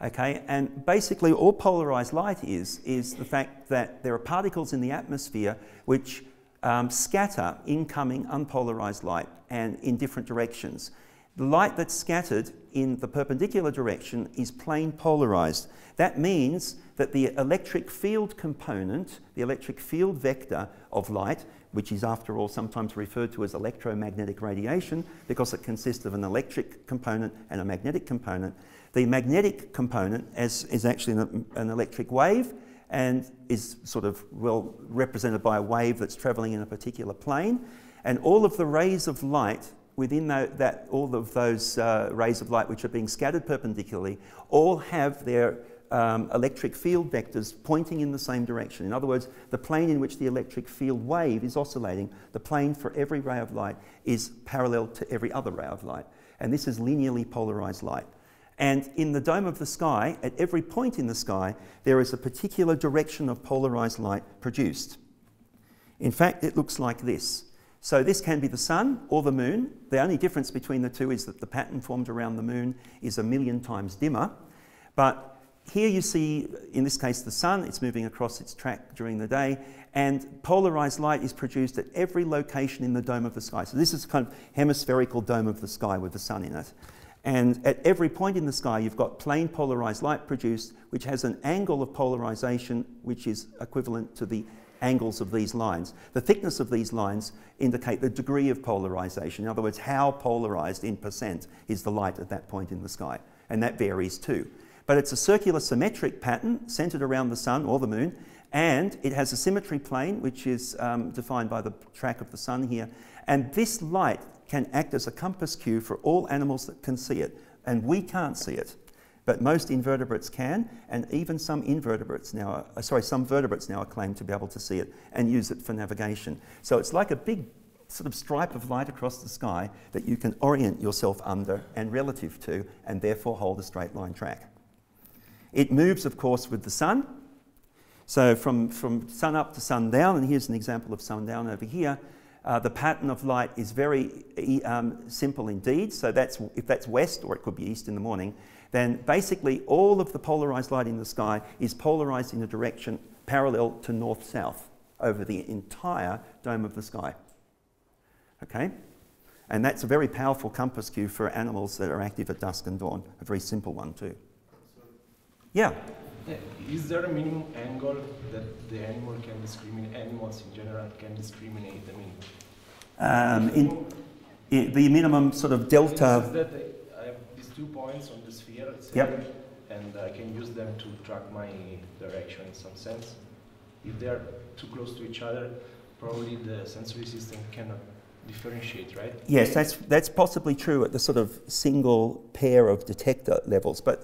Okay, and basically all polarized light is, is the fact that there are particles in the atmosphere which um, scatter incoming unpolarized light and in different directions. The light that's scattered in the perpendicular direction is plane polarized. That means that the electric field component, the electric field vector of light, which is after all sometimes referred to as electromagnetic radiation because it consists of an electric component and a magnetic component. The magnetic component as, is actually an, an electric wave and is sort of well represented by a wave that's traveling in a particular plane, and all of the rays of light within the, that, all of those uh, rays of light which are being scattered perpendicularly all have their Um, electric field vectors pointing in the same direction. In other words, the plane in which the electric field wave is oscillating, the plane for every ray of light is parallel to every other ray of light. And this is linearly polarized light. And in the dome of the sky, at every point in the sky, there is a particular direction of polarized light produced. In fact, it looks like this. So this can be the sun or the moon. The only difference between the two is that the pattern formed around the moon is a million times dimmer. But here you see, in this case, the sun. It's moving across its track during the day, and polarized light is produced at every location in the dome of the sky. So this is kind of hemispherical dome of the sky with the sun in it. And at every point in the sky, you've got plane polarized light produced, which has an angle of polarization, which is equivalent to the angles of these lines. The thickness of these lines indicate the degree of polarization. In other words, how polarized in percent is the light at that point in the sky. And that varies too. But it's a circular symmetric pattern centered around the sun or the moon. And it has a symmetry plane, which is um, defined by the track of the sun here. And this light can act as a compass cue for all animals that can see it. And we can't see it, but most invertebrates can, and even some invertebrates now, are, sorry, some vertebrates now are claimed to be able to see it and use it for navigation. So it's like a big sort of stripe of light across the sky that you can orient yourself under and relative to, and therefore hold a straight line track. It moves, of course, with the sun. So from, from sun up to sundown, and here's an example of sundown over here, Uh, the pattern of light is very um, simple indeed. So that's, if that's west, or it could be east in the morning, then basically all of the polarized light in the sky is polarized in a direction parallel to north-south over the entire dome of the sky. Okay? And that's a very powerful compass cue for animals that are active at dusk and dawn, a very simple one too. Yeah? Is there a minimum angle that the animal can discriminate, animals in general can discriminate? I mean, um, in, in the minimum sort of delta. I, mean, that I have these two points on the sphere, say, yep. And I can use them to track my direction in some sense. If they are too close to each other, probably the sensory system cannot differentiate, right? Yes, that's that's possibly true at the sort of single pair of detector levels, but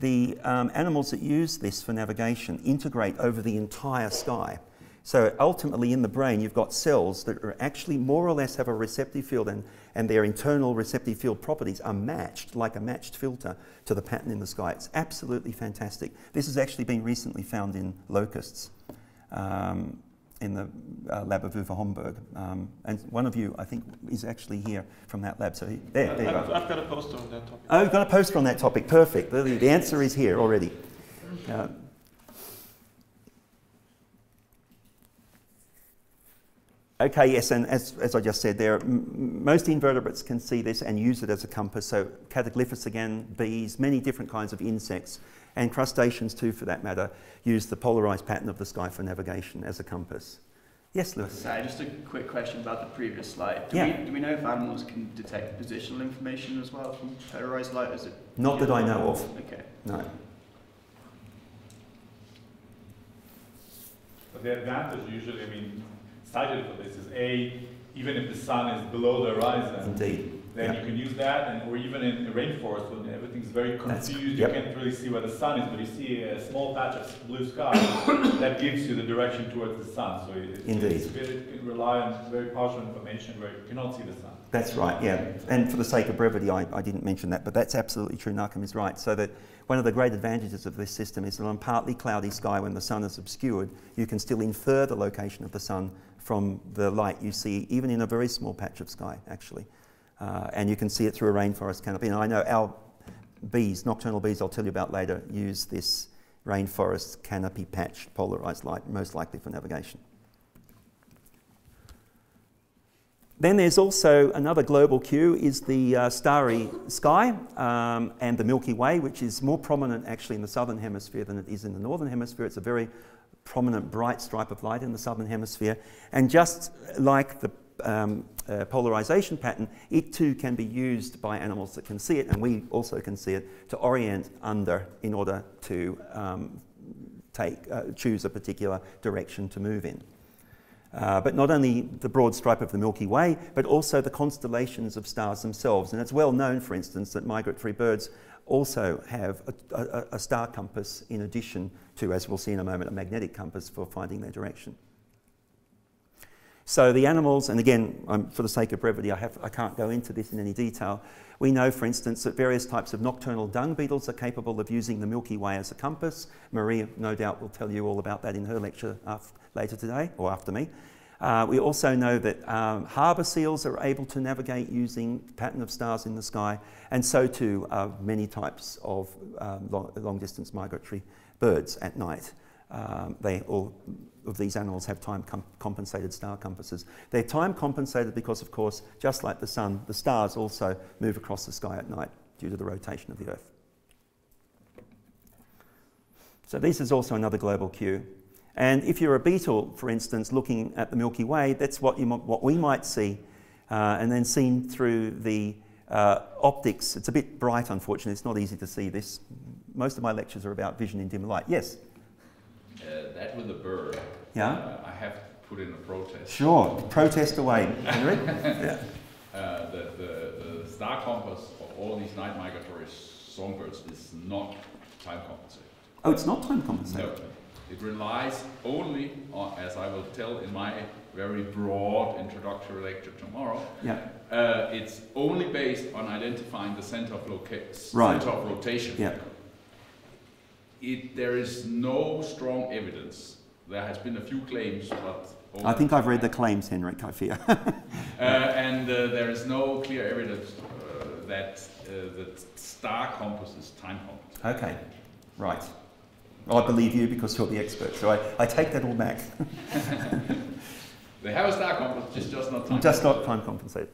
the um, animals that use this for navigation integrate over the entire sky. So ultimately in the brain you've got cells that are actually more or less have a receptive field, and, and their internal receptive field properties are matched, like a matched filter, to the pattern in the sky. It's absolutely fantastic. This has actually been recently found in locusts um, in the uh, lab of Uwe Homburg. Um, and one of you, I think, is actually here from that lab. So he, there, there you I've, go. I've got a poster on that topic. Oh, you've got a poster on that topic. Perfect. The, the answer is here already. Uh, okay, yes, and as, as I just said there, m most invertebrates can see this and use it as a compass. So Cataglyphis again, bees, many different kinds of insects, and crustaceans too, for that matter, use the polarized pattern of the sky for navigation as a compass. Yes, Lewis? Sorry, just a quick question about the previous slide. Do, yeah. we, do we know if animals can detect positional information as well from polarized light? Is it Not that I know of. Okay. No. But the advantage usually, I mean, cited for this is A, even if the sun is below the horizon, Indeed. Then yep. you can use that, and or even in the rainforest when everything's very confused, yep. you can't really see where the sun is, but you see a small patch of blue sky that gives you the direction towards the sun. So it, Indeed. It, it, it relies on very partial information where you cannot see the sun. That's right, yeah. And for the sake of brevity, I, I didn't mention that, but that's absolutely true. Nachum is right. So that one of the great advantages of this system is that on partly cloudy sky, when the sun is obscured, you can still infer the location of the sun from the light you see, even in a very small patch of sky, actually. Uh, and you can see it through a rainforest canopy. And I know our bees, nocturnal bees, I'll tell you about later, use this rainforest canopy patch polarized light, most likely for navigation. Then there's also another global cue is the uh, starry sky um, and the Milky Way, which is more prominent actually in the southern hemisphere than it is in the northern hemisphere. It's a very prominent bright stripe of light in the southern hemisphere. And just like the Um, uh, polarization pattern, it too can be used by animals that can see it, and we also can see it, to orient under in order to um, take, uh, choose a particular direction to move in. Uh, but not only the broad stripe of the Milky Way, but also the constellations of stars themselves. And it's well known, for instance, that migratory birds also have a, a, a star compass in addition to, as we'll see in a moment, a magnetic compass for finding their direction. So the animals, and again, um, for the sake of brevity, I, have, I can't go into this in any detail. We know, for instance, that various types of nocturnal dung beetles are capable of using the Milky Way as a compass. Marie, no doubt, will tell you all about that in her lecture after, later today, or after me. Uh, we also know that um, harbour seals are able to navigate using pattern of stars in the sky, and so too are many types of um, long, long-distance migratory birds at night. Um, they all of these animals have time com compensated star compasses. They're time compensated because, of course, just like the sun, the stars also move across the sky at night. due to the rotation of the Earth. So this is also another global cue. And if you're a beetle, for instance, looking at the Milky Way, that's what, you, what we might see. Uh, and then seen through the uh, optics, it's a bit bright, unfortunately. It's not easy to see this. Most of my lectures are about vision in dim light. Yes? Uh, that with the burr. Yeah? Uh, I have to put in a protest. Sure. Protest away, Henrik. Yeah. uh, the, the, the star compass of all these night migratory songbirds is not time compensated. Oh, it's not time compensated? No. It relies only on, as I will tell in my very broad introductory lecture tomorrow, yeah. uh, it's only based on identifying the center of, right. center of rotation. Yeah. It, there is no strong evidence. There has been a few claims, but... I think I've read the claims, Henrik, I fear. uh, and uh, there is no clear evidence uh, that uh, the star compass is time compass. Okay, right. I believe you because you're the expert, so I, I take that all back. They have a star compass, just, just not time Just not time compensated.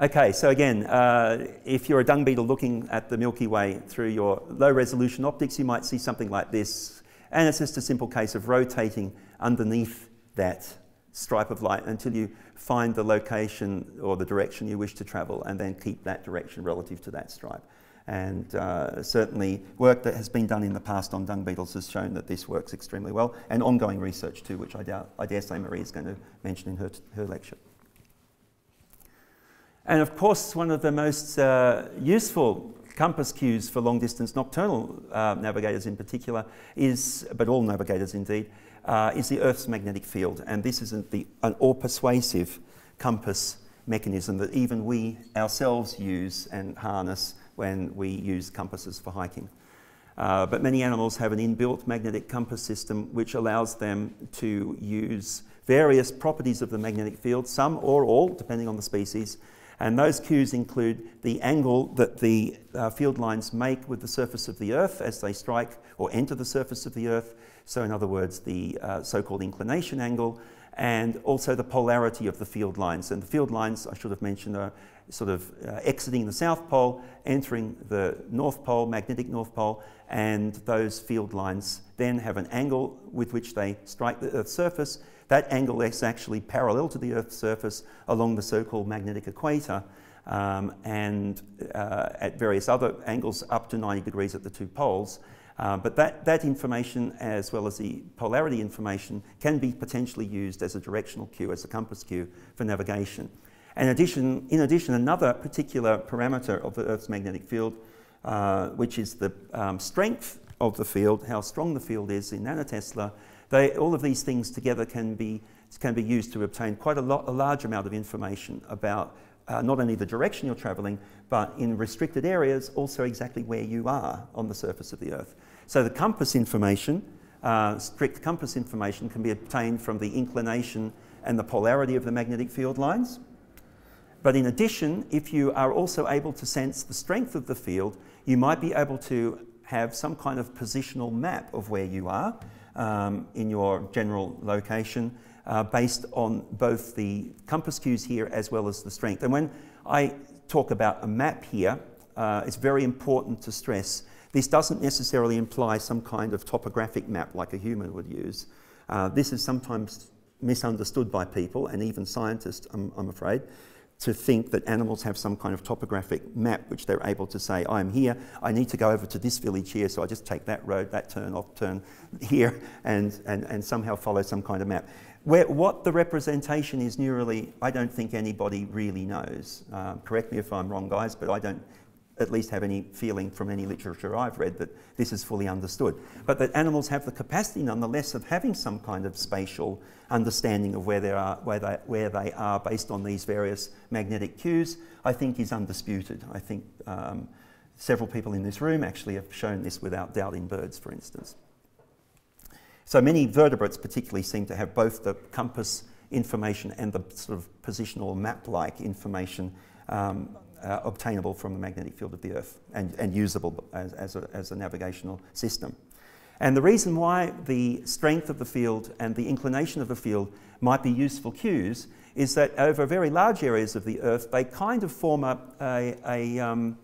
Okay, so again, uh, if you're a dung beetle looking at the Milky Way through your low-resolution optics, you might see something like this. And it's just a simple case of rotating underneath that stripe of light until you find the location or the direction you wish to travel, and then keep that direction relative to that stripe. And uh, certainly work that has been done in the past on dung beetles has shown that this works extremely well, and ongoing research too, which I, doubt, I dare say Marie is going to mention in her, her lecture. And of course, one of the most uh, useful compass cues for long-distance nocturnal uh, navigators in particular is, but all navigators indeed, uh, is the Earth's magnetic field. And this is an, the, an all-persuasive compass mechanism that even we ourselves use and harness when we use compasses for hiking. Uh, but many animals have an inbuilt magnetic compass system which allows them to use various properties of the magnetic field, some or all, depending on the species. And those cues include the angle that the uh, field lines make with the surface of the Earth as they strike or enter the surface of the Earth. So in other words, the uh, so-called inclination angle, and also the polarity of the field lines. And the field lines, I should have mentioned, are sort of uh, exiting the South Pole, entering the North Pole, magnetic North Pole, and those field lines then have an angle with which they strike the Earth's surface. That angle is actually parallel to the Earth's surface along the so-called magnetic equator, um, and uh, at various other angles up to ninety degrees at the two poles. Uh, but that, that information, as well as the polarity information, can be potentially used as a directional cue, as a compass cue for navigation. In addition, in addition, another particular parameter of the Earth's magnetic field, uh, which is the um, strength of the field, how strong the field is in nanotesla, they, all of these things together can be, can be used to obtain quite a, lot, a large amount of information about uh, not only the direction you're travelling, but in restricted areas, also exactly where you are on the surface of the Earth. So the compass information, uh, strict compass information, can be obtained from the inclination and the polarity of the magnetic field lines. But in addition, if you are also able to sense the strength of the field, you might be able to have some kind of positional map of where you are um, in your general location uh, based on both the compass cues here as well as the strength. And when I talk about a map here, uh, it's very important to stress this doesn't necessarily imply some kind of topographic map like a human would use. Uh, this is sometimes misunderstood by people, and even scientists, I'm, I'm afraid, to think that animals have some kind of topographic map which they're able to say, I'm here, I need to go over to this village here, so I just take that road, that turn, off turn here, and, and, and somehow follow some kind of map. Where, what the representation is neurally, I don't think anybody really knows. Uh, correct me if I'm wrong, guys, but I don't at least have any feeling from any literature I've read that this is fully understood. But that animals have the capacity nonetheless of having some kind of spatial understanding of where they are, where they, where they are based on these various magnetic cues, I think is undisputed. I think um, several people in this room actually have shown this without doubt in birds, for instance. So many vertebrates particularly seem to have both the compass information and the sort of positional map-like information um, Uh, obtainable from the magnetic field of the Earth and, and usable as, as, a, as a navigational system. And the reason why the strength of the field and the inclination of the field might be useful cues is that over very large areas of the Earth, they kind of form a, a, a, um,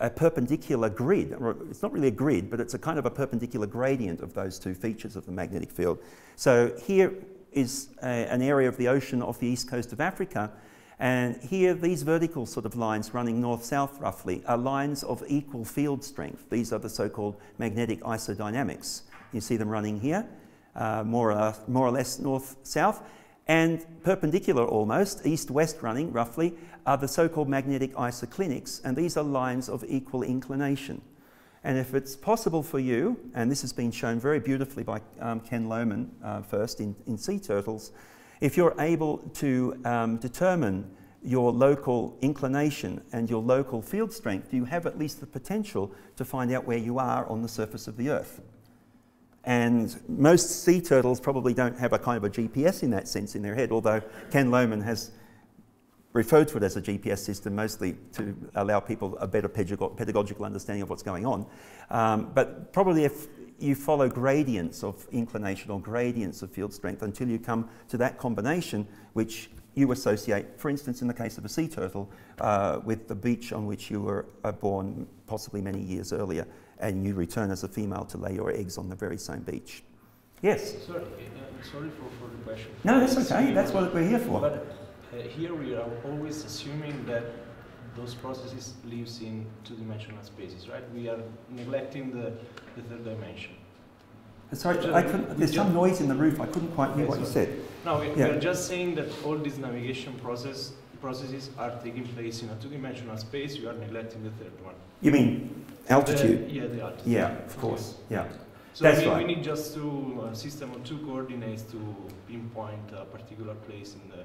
a perpendicular grid. It's not really a grid, but it's a kind of a perpendicular gradient of those two features of the magnetic field. So here is a, an area of the ocean off the east coast of Africa, and here these vertical sort of lines running north-south roughly are lines of equal field strength. These are the so-called magnetic isodynamics. You see them running here, uh, more, or, more or less north-south. And perpendicular almost, east-west running roughly, are the so-called magnetic isoclinics, and these are lines of equal inclination. And if it's possible for you, and this has been shown very beautifully by um, Ken Lohmann uh, first in, in sea turtles, if you're able to um, determine your local inclination and your local field strength, you have at least the potential to find out where you are on the surface of the Earth. And most sea turtles probably don't have a kind of a G P S in that sense in their head, although Ken Lohmann has referred to it as a G P S system mostly to allow people a better pedagogical understanding of what's going on. Um, but probably if you follow gradients of inclination or gradients of field strength until you come to that combination which you associate, for instance, in the case of a sea turtle, uh, with the beach on which you were uh, born possibly many years earlier, and you return as a female to lay your eggs on the very same beach. Yes? Sorry, uh, sorry for, for the question. No, that's okay. That's what we're here for. But uh, here we are always assuming that those processes lives in two-dimensional spaces, right? We are neglecting the, the third dimension. Sorry, just, I couldn't, there's some noise in the roof. I couldn't quite hear okay, what sorry. you said. No, we, yeah. we are just saying that all these navigation process, processes are taking place in a two-dimensional space. You are neglecting the third one. You mean altitude? The, yeah, the altitude. Yeah, of course. Okay. Yeah. So That's we, right. we need just to, a system of two coordinates to pinpoint a particular place in the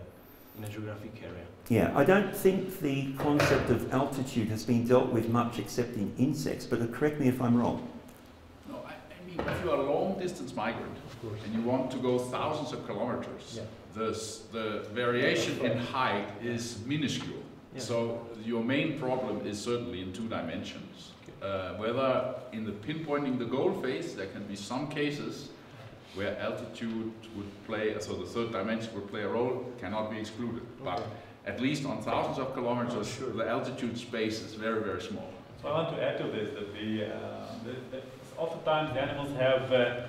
in a geographic area. Yeah, I don't think the concept of altitude has been dealt with much except in insects, but uh, correct me if I'm wrong. No, I, I mean, if you are a long-distance migrant, of course, and you want to go thousands of kilometers, yeah. the, the variation yeah. in height is minuscule. Yeah. So your main problem is certainly in two dimensions. Okay. Uh, whether in the pinpointing the goal phase, there can be some cases where altitude would play, so the third dimension would play a role, cannot be excluded. Okay. But at least on thousands of kilometers, sure. the altitude space is very, very small. So I want to add to this that the, uh, the, the oftentimes the animals have uh,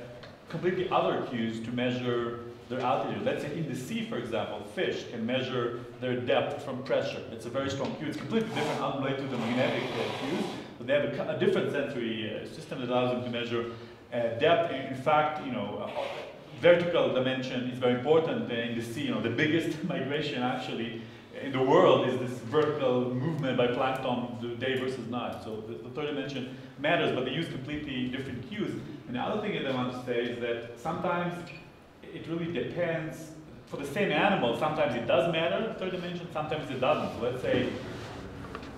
completely other cues to measure their altitude. Let's say in the sea, for example, fish can measure their depth from pressure. It's a very strong cue. It's completely different, unrelated to the magnetic uh, cues, but they have a, a different sensory uh, system that allows them to measure Uh, depth. In fact, you know, uh, vertical dimension is very important in the sea. You know, the biggest migration actually in the world is this vertical movement by plankton, the day versus night. So the, the third dimension matters, but they use completely different cues. And the other thing that I want to say is that sometimes it really depends. For the same animal, sometimes it does matter, third dimension, sometimes it doesn't. So let's say,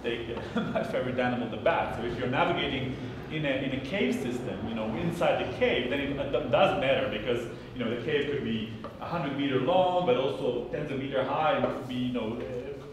take uh, my favorite animal, the bat. So if you're navigating In a, in a cave system, you know, inside the cave, then it does matter because, you know, the cave could be one hundred meter long, but also tens of meter high, and it could be, you know,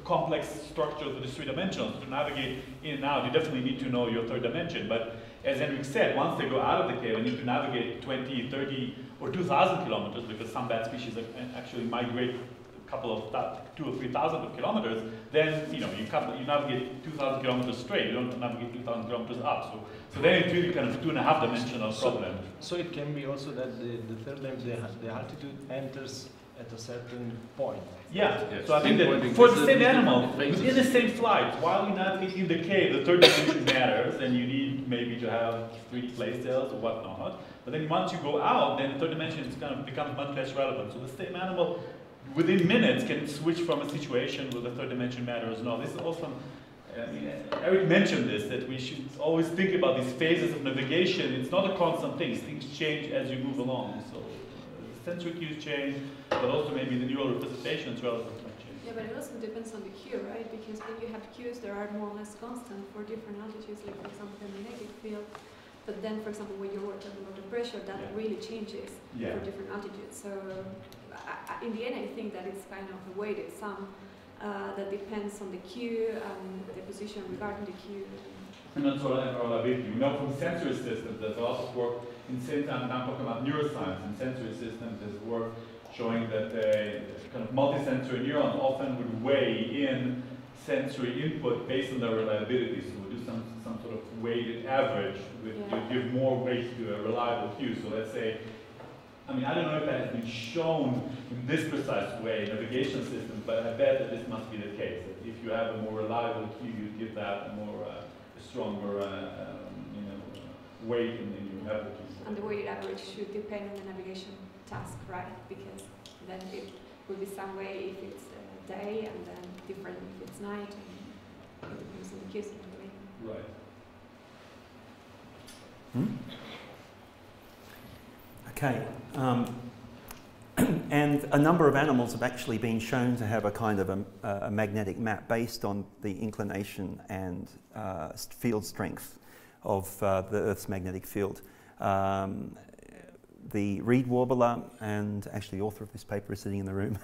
complex structures with the three dimensions. To navigate in and out, you definitely need to know your third dimension. But as Henrik said, once they go out of the cave, they need to navigate twenty, thirty, or two thousand kilometers because some bat species actually migrate a couple of that, two or three thousand of kilometers. Then, you know, you, couple, you navigate two thousand kilometers straight, you don't navigate two thousand kilometers up. So, So then it's really kind of two and a half dimensional so, problem. So it can be also that the, the third dimension, the, the altitude enters at a certain point. Yeah, yes. So I think that for the same animal, in the same flight, while we navigate in the cave, the third dimension matters and you need maybe to have three place tails or whatnot. But then once you go out, then the third dimension is kind of becomes much less relevant. So the same animal within minutes can switch from a situation where the third dimension matters. No, this is also I mean, Eric mentioned this, that we should always think about these phases of navigation. It's not a constant thing. Things change as you move along. So uh, sensory cues change, but also maybe the neural representations rather than change. Yeah, but it also depends on the cue, right? Because when you have cues, there are more or less constant for different altitudes, like for example the magnetic field. But then, for example, when you're talking about the pressure, that yeah. really changes yeah. for different altitudes. So uh, in the end, I think that it's kind of weighted some. Uh, that depends on the cue, um, the position regarding the cue. and observability. We know from sensory systems, there's a lot of work in sense, I'm now talking about neuroscience and sensory systems, there's work showing that a kind of multisensory neuron often would weigh in sensory input based on their reliability. So we'll do some, some sort of weighted average, with, yeah. you give more weight to a reliable cue. So let's say, I mean, I don't know if that has been shown in this precise way, navigation systems, but I bet that this must be the case. That if you have a more reliable cue, you give that more, uh, stronger uh, um, you know, weight in, in your average. And the weighted average should depend on the navigation task, right? Because then it will be some way if it's uh, day, and then different if it's night. It depends on the cues, anyway. Right. Hmm? Okay, um, and a number of animals have actually been shown to have a kind of a, a magnetic map based on the inclination and uh, field strength of uh, the Earth's magnetic field. Um, the reed warbler, and actually the author of this paper is sitting in the room,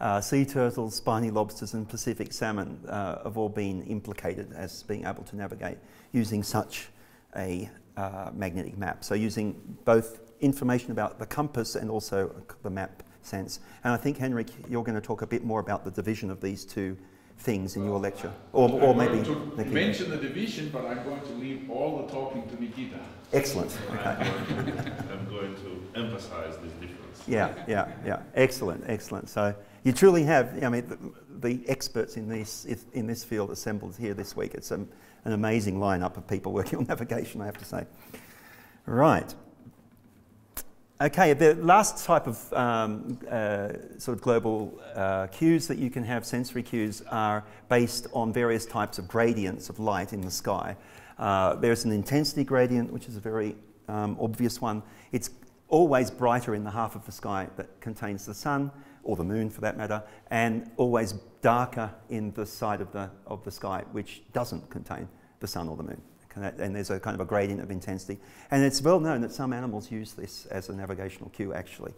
uh, sea turtles, spiny lobsters and Pacific salmon uh, have all been implicated as being able to navigate using such a uh, magnetic map. So using both information about the compass and also the map sense. And I think, Henrik, you're going to talk a bit more about the division of these two things in well, your lecture. Or, or maybe to mention the division, but I'm going to leave all the talking to Nikita. Excellent. Okay. I'm, going to, I'm going to emphasize this difference. Yeah, yeah, yeah. Excellent, excellent. So you truly have, I mean, the, the experts in this, in this field assembled here this week. It's a, an amazing lineup of people working on navigation, I have to say. Right. Okay, the last type of um, uh, sort of global uh, cues that you can have, sensory cues, are based on various types of gradients of light in the sky. Uh, there's an intensity gradient, which is a very um, obvious one. It's always brighter in the half of the sky that contains the sun, or the moon for that matter, and always darker in the side of the, of the sky which doesn't contain the sun or the moon. And there's a kind of a gradient of intensity. And it's well known that some animals use this as a navigational cue, actually.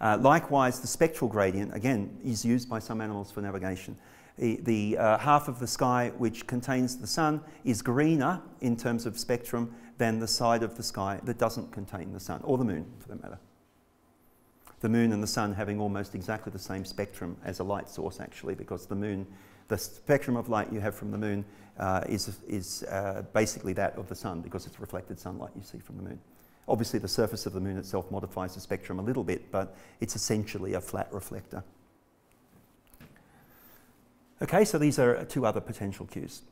Uh, likewise, the spectral gradient, again, is used by some animals for navigation. The, the uh, half of the sky which contains the sun is greener in terms of spectrum than the side of the sky that doesn't contain the sun, or the moon, for that matter. The moon and the sun having almost exactly the same spectrum as a light source, actually, because the moon, the spectrum of light you have from the moon uh, is, is uh, basically that of the sun, because it's reflected sunlight you see from the moon. Obviously, the surface of the moon itself modifies the spectrum a little bit, but it's essentially a flat reflector. Okay, so these are two other potential cues.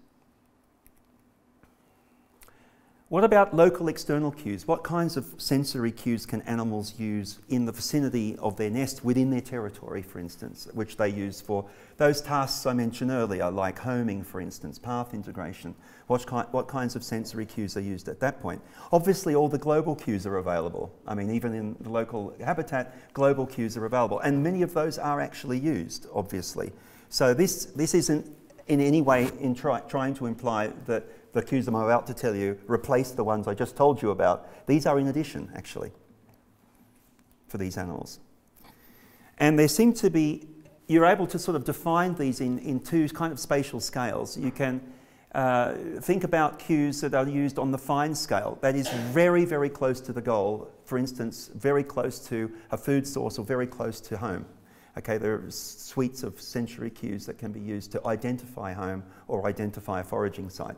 What about local external cues? What kinds of sensory cues can animals use in the vicinity of their nest, within their territory, for instance, which they use for those tasks I mentioned earlier, like homing, for instance, path integration? What, ki what kinds of sensory cues are used at that point? Obviously, all the global cues are available. I mean, even in the local habitat, global cues are available. And many of those are actually used, obviously. So this, this isn't in any way in try trying to imply that the cues I'm about to tell you replace the ones I just told you about. These are in addition, actually, for these animals. And there seem to be, you're able to sort of define these in, in two kind of spatial scales. You can uh, think about cues that are used on the fine scale. That is very, very close to the goal. For instance, very close to a food source or very close to home. Okay, there are suites of sensory cues that can be used to identify home or identify a foraging site.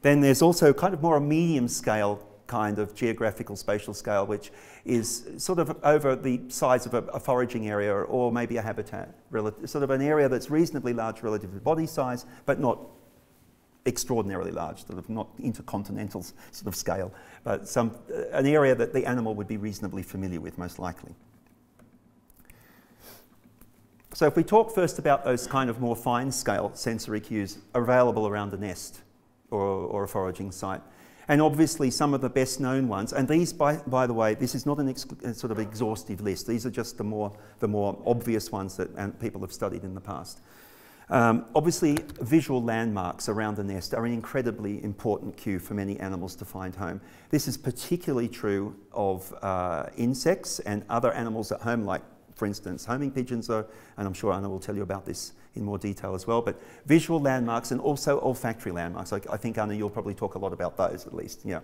Then there's also kind of more a medium scale kind of geographical spatial scale, which is sort of over the size of a, a foraging area or maybe a habitat, sort of an area that's reasonably large relative to body size, but not extraordinarily large, sort of not intercontinental sort of scale, but some, an area that the animal would be reasonably familiar with, most likely. So if we talk first about those kind of more fine scale sensory cues available around a nest, Or, or a foraging site. And obviously some of the best known ones, and these, by, by the way, this is not an ex sort of exhaustive list. These are just the more, the more obvious ones that and people have studied in the past. Um, obviously, visual landmarks around the nest are an incredibly important cue for many animals to find home. This is particularly true of uh, insects and other animals at home, like, for instance, homing pigeons are, and I'm sure Anna will tell you about this in more detail as well. But visual landmarks and also olfactory landmarks. I, I think, Anna, you'll probably talk a lot about those at least. Yeah.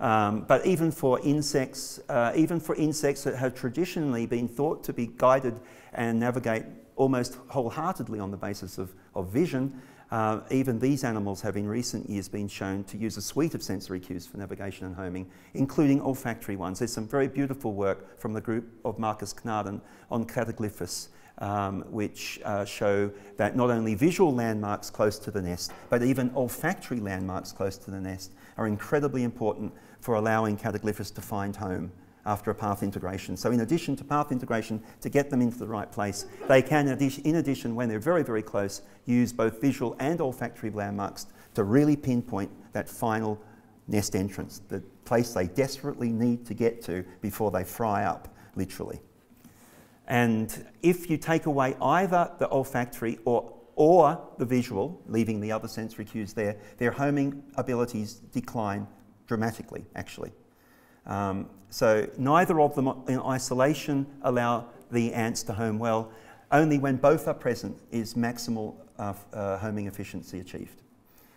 Um, but even for insects, uh, even for insects that have traditionally been thought to be guided and navigate almost wholeheartedly on the basis of, of vision, uh, even these animals have in recent years been shown to use a suite of sensory cues for navigation and homing, including olfactory ones. There's some very beautiful work from the group of Marcus Knaden on Cataglyphis, um, which uh, show that not only visual landmarks close to the nest, but even olfactory landmarks close to the nest are incredibly important for allowing Cataglyphis to find home after a path integration. So in addition to path integration, to get them into the right place, they can, in addition, when they're very, very close, use both visual and olfactory landmarks to really pinpoint that final nest entrance, the place they desperately need to get to before they fry up, literally. And if you take away either the olfactory or or the visual, leaving the other sensory cues there, their homing abilities decline dramatically, actually. Um, so neither of them in isolation allow the ants to home well. Only when both are present is maximal uh, uh, homing efficiency achieved.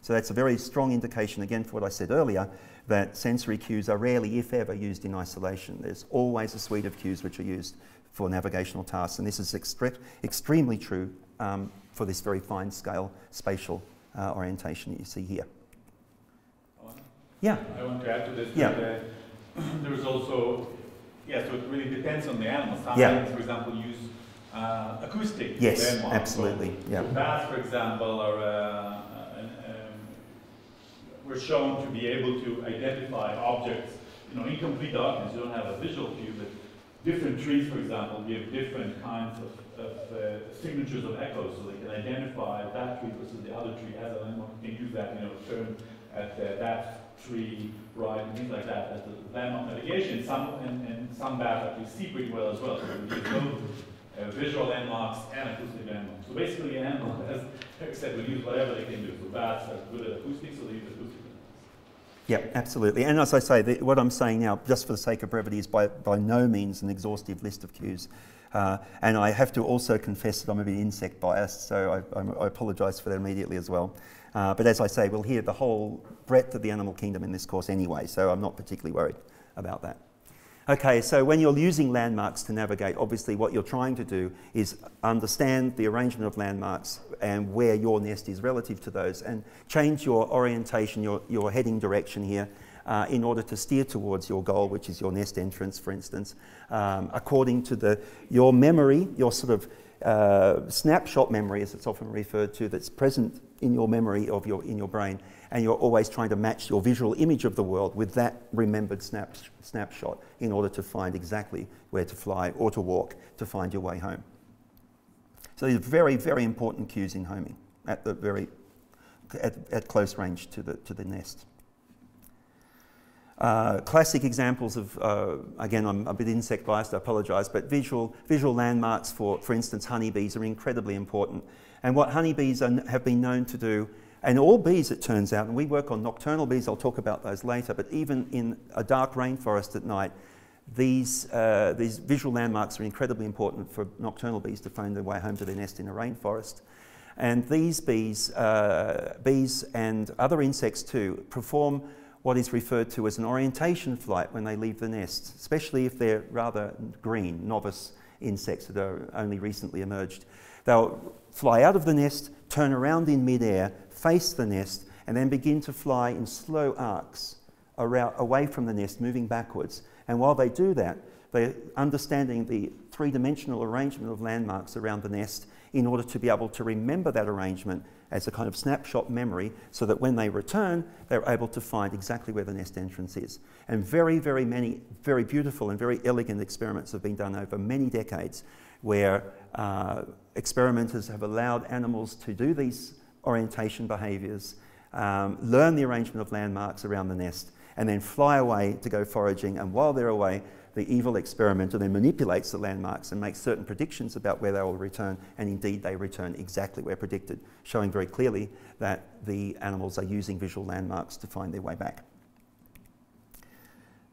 So that's a very strong indication, again, for what I said earlier, that sensory cues are rarely, if ever, used in isolation. There's always a suite of cues which are used for navigational tasks, and this is extre extremely true um, for this very fine scale spatial uh, orientation that you see here. Yeah. I want to add to this. Yeah. That, uh, there is also, yeah, so it really depends on the animals. Some animals, yeah, for example, use uh, acoustic. Yes, landmarks. Absolutely. So, yeah. So bats, for example, are uh, an, um, were shown to be able to identify objects. You know, in complete darkness, you don't have a visual view, but different trees, for example, give different kinds of, of uh, signatures of echoes, so they can identify that tree versus the other tree as a landmark. You can use that, you know, turn at uh, that tree, ride, and things like that as the landmark navigation. Some and, and some bats actually see pretty well as well. So we use both uh, visual landmarks and acoustic landmarks. So basically, an animal, as Eric said, will use whatever they can do. So bats are good at acoustics, so they use acoustics. Yeah, absolutely. And as I say, the, what I'm saying now, just for the sake of brevity, is by, by no means an exhaustive list of cues. Uh, and I have to also confess that I'm a bit insect biased, so I, I apologise for that immediately as well. Uh, but as I say, we'll hear the whole breadth of the animal kingdom in this course anyway, so I'm not particularly worried about that. Okay, so when you're using landmarks to navigate, obviously what you're trying to do is understand the arrangement of landmarks and where your nest is relative to those, and change your orientation, your, your heading direction here, uh, in order to steer towards your goal, which is your nest entrance, for instance, um, according to the, your memory, your sort of uh, snapshot memory, as it's often referred to, that's present in your memory of your, in your brain, and you're always trying to match your visual image of the world with that remembered snap, snapshot in order to find exactly where to fly or to walk to find your way home. So these are very, very important cues in homing at the very at, at close range to the to the nest. Uh, classic examples of, uh, again, I'm a bit insect biased, I apologise, but visual, visual landmarks for, for instance, honeybees are incredibly important. And what honeybees are, have been known to do, and all bees it turns out, and we work on nocturnal bees, I'll talk about those later, but even in a dark rainforest at night, these, uh, these visual landmarks are incredibly important for nocturnal bees to find their way home to their nest in a rainforest. And these bees, uh, bees and other insects too, perform what is referred to as an orientation flight when they leave the nest, especially if they're rather green, novice insects that are only recently emerged. They'll fly out of the nest, turn around in midair, face the nest, and then begin to fly in slow arcs around, away from the nest, moving backwards. And while they do that, they're understanding the three-dimensional arrangement of landmarks around the nest in order to be able to remember that arrangement as a kind of snapshot memory, so that when they return, they're able to find exactly where the nest entrance is. And very, very many, very beautiful and very elegant experiments have been done over many decades where uh, experimenters have allowed animals to do these orientation behaviours, um, learn the arrangement of landmarks around the nest, and then fly away to go foraging. And while they're away, the evil experimenter then manipulates the landmarks and makes certain predictions about where they will return, and indeed they return exactly where predicted, showing very clearly that the animals are using visual landmarks to find their way back.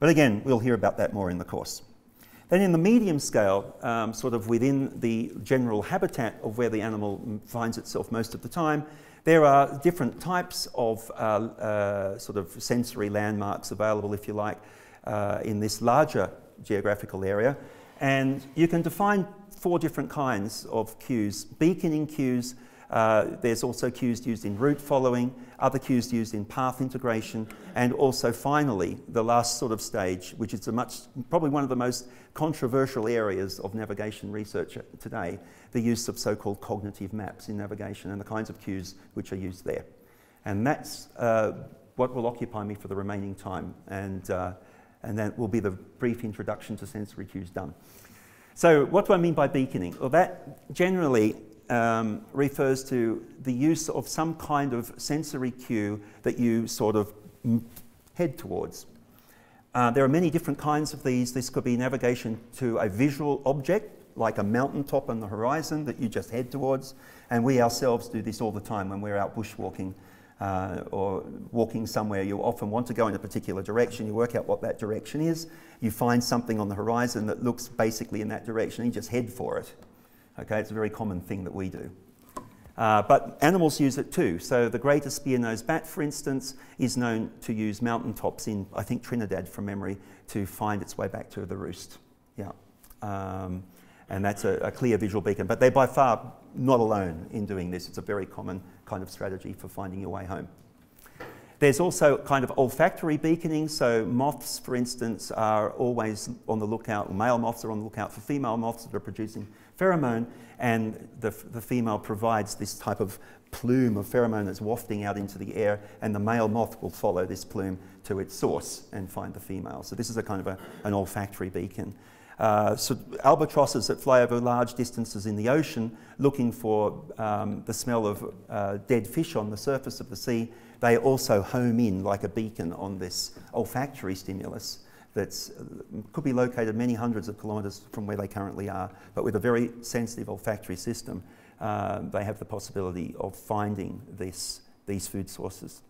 But again, we'll hear about that more in the course. Then in the medium scale, um, sort of within the general habitat of where the animal finds itself most of the time, there are different types of uh, uh, sort of sensory landmarks available, if you like, uh, in this larger geographical area. And you can define four different kinds of cues: beaconing cues, Uh, there's also cues used in route following, other cues used in path integration, and also finally the last sort of stage, which is a much, probably one of the most controversial areas of navigation research today, the use of so-called cognitive maps in navigation and the kinds of cues which are used there. And that's uh, what will occupy me for the remaining time, and, uh, and that will be the brief introduction to sensory cues done. So what do I mean by beaconing? Well, that generally Um, refers to the use of some kind of sensory cue that you sort of head towards. Uh, there are many different kinds of these. This could be navigation to a visual object, like a mountaintop on the horizon that you just head towards, and we ourselves do this all the time when we're out bushwalking uh, or walking somewhere. You often want to go in a particular direction, you work out what that direction is, you find something on the horizon that looks basically in that direction, and you just head for it. Okay, it's a very common thing that we do. Uh, but animals use it too. So the greater spear-nosed bat, for instance, is known to use mountaintops in, I think, Trinidad from memory, to find its way back to the roost. Yeah, um, and that's a, a clear visual beacon. But they're by far not alone in doing this. It's a very common kind of strategy for finding your way home. There's also kind of olfactory beaconing. So moths, for instance, are always on the lookout, male moths are on the lookout for female moths that are producing pheromone, and the, the female provides this type of plume of pheromone that's wafting out into the air, and the male moth will follow this plume to its source and find the female. So this is a kind of a, an olfactory beacon. Uh, so albatrosses that fly over large distances in the ocean looking for um, the smell of uh, dead fish on the surface of the sea, they also home in like a beacon on this olfactory stimulus that could be located many hundreds of kilometres from where they currently are, but with a very sensitive olfactory system, uh, they have the possibility of finding this, these food sources.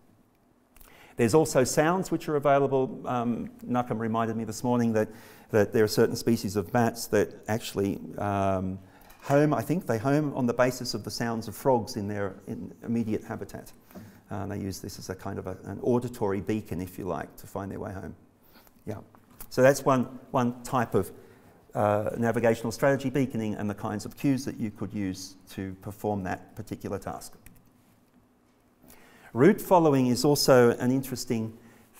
There's also sounds which are available. Um, Nachum reminded me this morning that, that there are certain species of bats that actually um, home, I think they home on the basis of the sounds of frogs in their in immediate habitat. Uh, they use this as a kind of a, an auditory beacon, if you like, to find their way home. Yeah. So that's one, one type of uh, navigational strategy, beaconing, and the kinds of cues that you could use to perform that particular task. Route following is also an interesting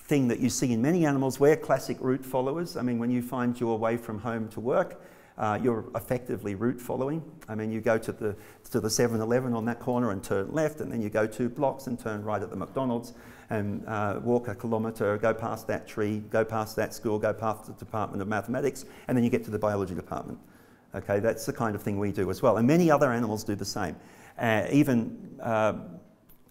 thing that you see in many animals. We're classic route followers. I mean, when you find your way from home to work, Uh, you're effectively route following. I mean, you go to the to the seven eleven on that corner and turn left, and then you go two blocks and turn right at the McDonald's, and uh, walk a kilometre, go past that tree, go past that school, go past the Department of Mathematics, and then you get to the biology department. Okay, that's the kind of thing we do as well, and many other animals do the same. Uh, even uh,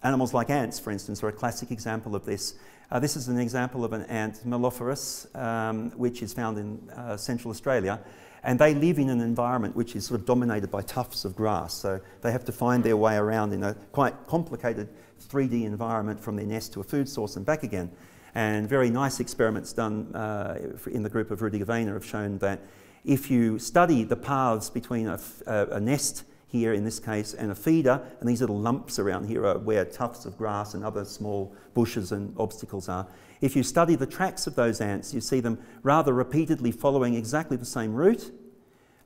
animals like ants, for instance, are a classic example of this. Uh, this is an example of an ant, Melophoris, um, which is found in uh, Central Australia. And they live in an environment which is sort of dominated by tufts of grass, so they have to find their way around in a quite complicated three D environment from their nest to a food source and back again. And very nice experiments done uh, in the group of Rüdiger Wehner have shown that if you study the paths between a, a, a nest here in this case and a feeder, and these little lumps around here are where tufts of grass and other small bushes and obstacles are. If you study the tracks of those ants, you see them rather repeatedly following exactly the same route,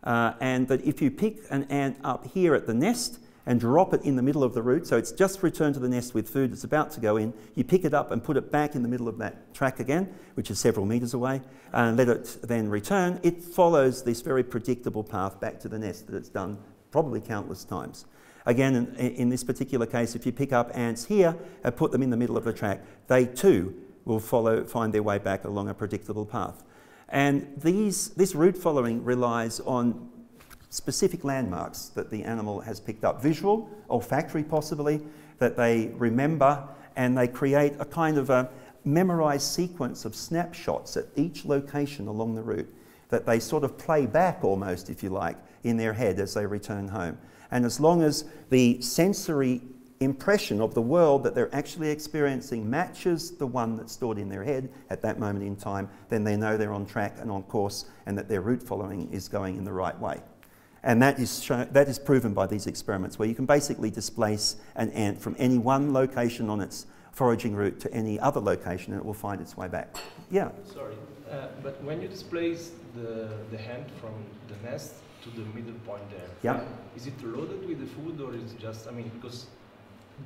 uh, and that if you pick an ant up here at the nest and drop it in the middle of the route, so it's just returned to the nest with food that's about to go in, you pick it up and put it back in the middle of that track again, which is several metres away, and let it then return, it follows this very predictable path back to the nest that it's done probably countless times. Again, in, in this particular case, if you pick up ants here and put them in the middle of the track, they too will follow, find their way back along a predictable path. And these, this route following relies on specific landmarks that the animal has picked up, visual, olfactory possibly, that they remember, and they create a kind of a memorized sequence of snapshots at each location along the route that they sort of play back almost, if you like, in their head as they return home. And as long as the sensory impression of the world that they're actually experiencing matches the one that's stored in their head at that moment in time, then they know they're on track and on course and that their route following is going in the right way. And that is, show, that is proven by these experiments where you can basically displace an ant from any one location on its foraging route to any other location and it will find its way back. Yeah? Sorry, uh, but when you displace the, the ant from the nest to the middle point there, yeah. Is it loaded with the food or is it just, I mean, because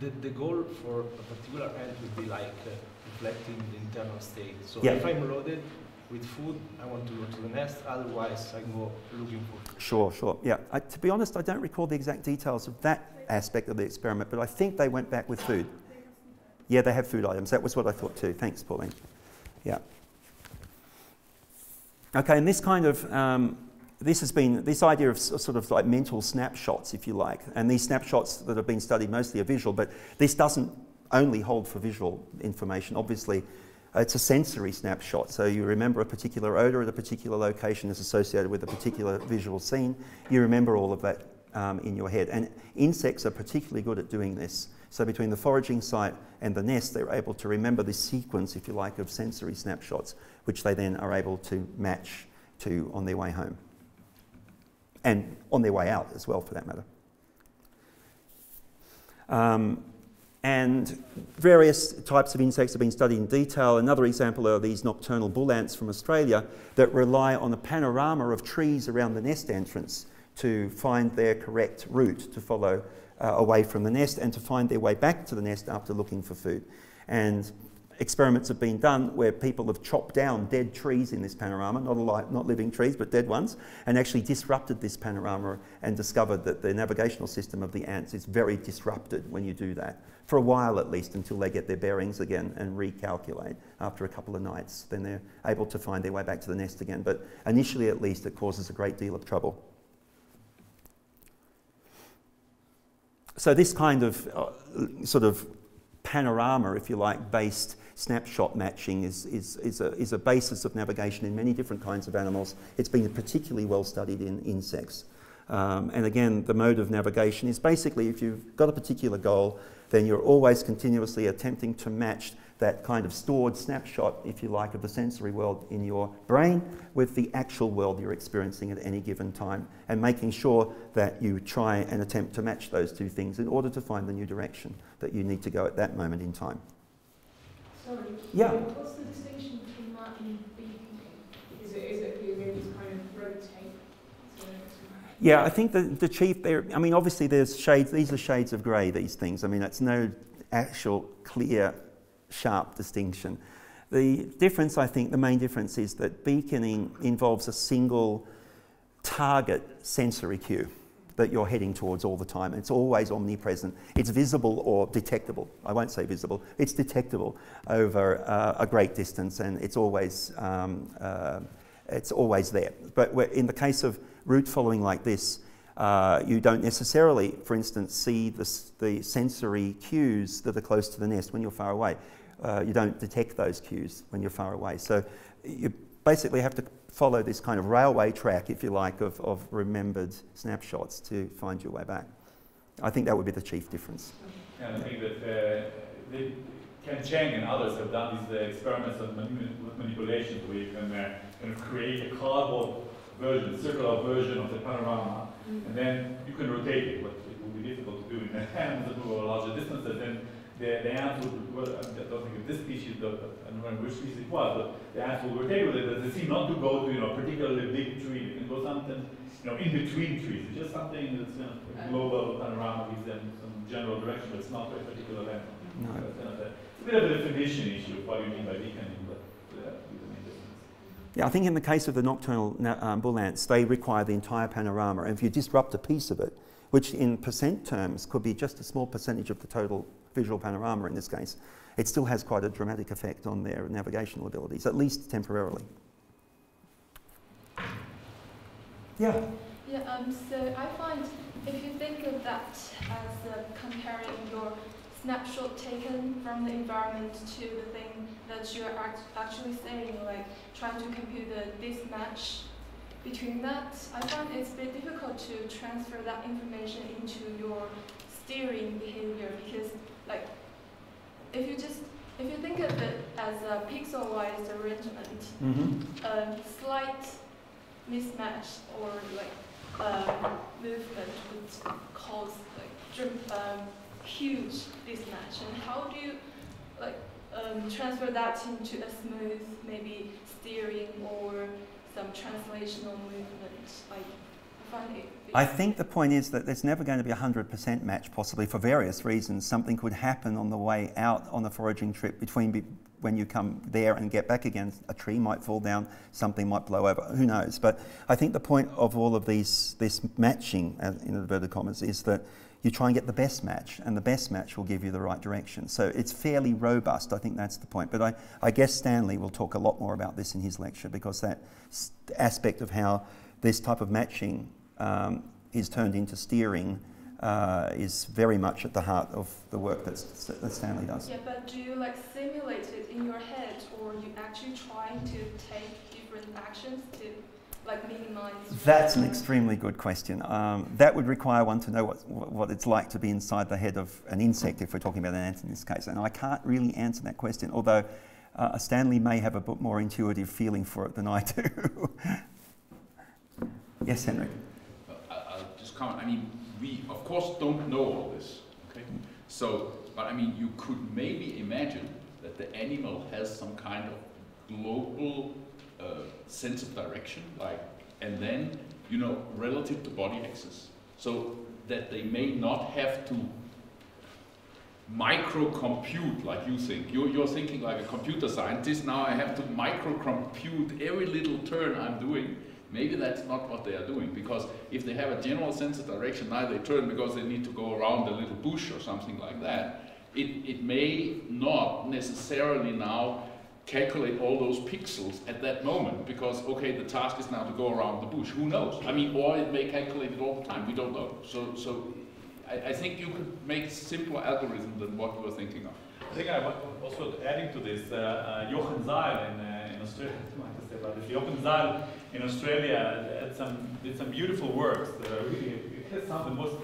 the, the goal for a particular ant would be like uh, reflecting the internal state. So yeah. If I'm loaded with food, I want to go to the nest, otherwise I go looking for food. Sure, sure, yeah. I, to be honest, I don't recall the exact details of that aspect of the experiment, but I think they went back with food. Yeah, they have food items. That was what I thought too. Thanks, Pauline. Yeah. Okay, and this kind of, um, this has been, this idea of sort of like mental snapshots, if you like, and these snapshots that have been studied mostly are visual, but this doesn't only hold for visual information. Obviously, it's a sensory snapshot. So you remember a particular odor at a particular location is associated with a particular visual scene. You remember all of that um, in your head. And insects are particularly good at doing this. So between the foraging site and the nest, they're able to remember this sequence, if you like, of sensory snapshots, which they then are able to match to on their way home. And on their way out as well, for that matter. Um, and various types of insects have been studied in detail. Another example are these nocturnal bull ants from Australia that rely on a panorama of trees around the nest entrance to find their correct route to follow Uh, away from the nest and to find their way back to the nest after looking for food. And experiments have been done where people have chopped down dead trees in this panorama, not, alive, not living trees but dead ones, and actually disrupted this panorama and discovered that the navigational system of the ants is very disrupted when you do that, for a while at least, until they get their bearings again and recalculate after a couple of nights. Then they're able to find their way back to the nest again, but initially at least it causes a great deal of trouble. So this kind of uh, sort of panorama, if you like, based snapshot matching is, is, is, a, is a basis of navigation in many different kinds of animals. It's been particularly well studied in insects. Um, and again, the mode of navigation is basically if you've got a particular goal, then you're always continuously attempting to match that kind of stored snapshot, if you like, of the sensory world in your brain with the actual world you're experiencing at any given time, and making sure that you try and attempt to match those two things in order to find the new direction that you need to go at that moment in time. Sorry, yeah. What's the distinction between that and beeping? Is it, is it you really kind of rotate? Yeah, I think the, the chief, there, I mean, obviously there's shades, these are shades of grey, these things. I mean, it's no actual clear sharp distinction. The difference, I think, the main difference is that beaconing involves a single target sensory cue that you're heading towards all the time. It's always omnipresent. It's visible or detectable. I won't say visible. It's detectable over uh, a great distance, and it's always, um, uh, it's always there. But we're, in the case of route following like this, Uh, you don't necessarily, for instance, see the, the sensory cues that are close to the nest when you're far away. Uh, you don't detect those cues when you're far away. So you basically have to follow this kind of railway track, if you like, of, of remembered snapshots to find your way back. I think that would be the chief difference. And I think that uh, Ken Cheng and others have done these uh, experiments on manip manipulation where you can uh, kind of create a cardboard version, circular version of the panorama, mm-hmm. and then you can rotate it, but it would be difficult to do in the hands that move a larger distance, and then the, the ants would, well, I don't think of this species, but I don't remember which species it was, but the ants will rotate with it, but they seem not to go to, you know, particularly big tree, they can go sometimes, you know, in between trees. It's just something that's, you know, a global panorama gives them some general direction, but it's not a particular land. No. So it's, kind of a, it's a bit of a definition issue of what you mean by beaconing, but uh, yeah, I think in the case of the nocturnal um, bull ants, they require the entire panorama. And if you disrupt a piece of it, which in percent terms could be just a small percentage of the total visual panorama in this case, it still has quite a dramatic effect on their navigational abilities, at least temporarily. Yeah? Yeah, um, so I find if you think of that as uh, comparing your snapshot taken from the environment to the thing that you're act actually saying, like trying to compute this match between that, I find it's a bit difficult to transfer that information into your steering behavior, because like if you just if you think of it as a pixel-wise arrangement, mm-hmm. a slight mismatch or like um, movement would cause like um, huge mismatch. And how do you like um, transfer that into a smooth maybe steering or some translational movement? Like, I think the point is that there's never going to be a one hundred percent match, possibly for various reasons. Something could happen on the way out on a foraging trip between be when you come there and get back again. A tree might fall down, something might blow over, who knows. But I think the point of all of these, this matching, uh, in inverted commas, is that you try and get the best match, and the best match will give you the right direction. So it's fairly robust, I think that's the point. But I, I guess Stanley will talk a lot more about this in his lecture, because that aspect of how this type of matching Um, is turned into steering uh, is very much at the heart of the work that, st that Stanley does. Yeah, but do you like simulate it in your head, or are you actually trying to take different actions to like minimize? That's an extremely good question. Um, that would require one to know what, what it's like to be inside the head of an insect, if we're talking about an ant in this case. And I can't really answer that question, although uh, Stanley may have a bit more intuitive feeling for it than I do. Yes, Henrik? I mean, we of course don't know all this, okay? So, but I mean, you could maybe imagine that the animal has some kind of global uh, sense of direction, like, and then, you know, relative to body axis, so that they may not have to micro-compute like you think. You're, you're thinking like a computer scientist, now I have to micro-compute every little turn I'm doing. Maybe that's not what they are doing, because if they have a general sense of direction, now they turn because they need to go around a little bush or something like that. It, it may not necessarily now calculate all those pixels at that moment, because, okay, the task is now to go around the bush. Who knows? I mean, or it may calculate it all the time. We don't know. So, so I, I think you could make a simpler algorithm than what you were thinking of. I think I also adding to this, uh, uh, Jochen Zahl in, uh, in Australia, about this. Jochen Zahl in Australia had some, did some beautiful works that are really some of the most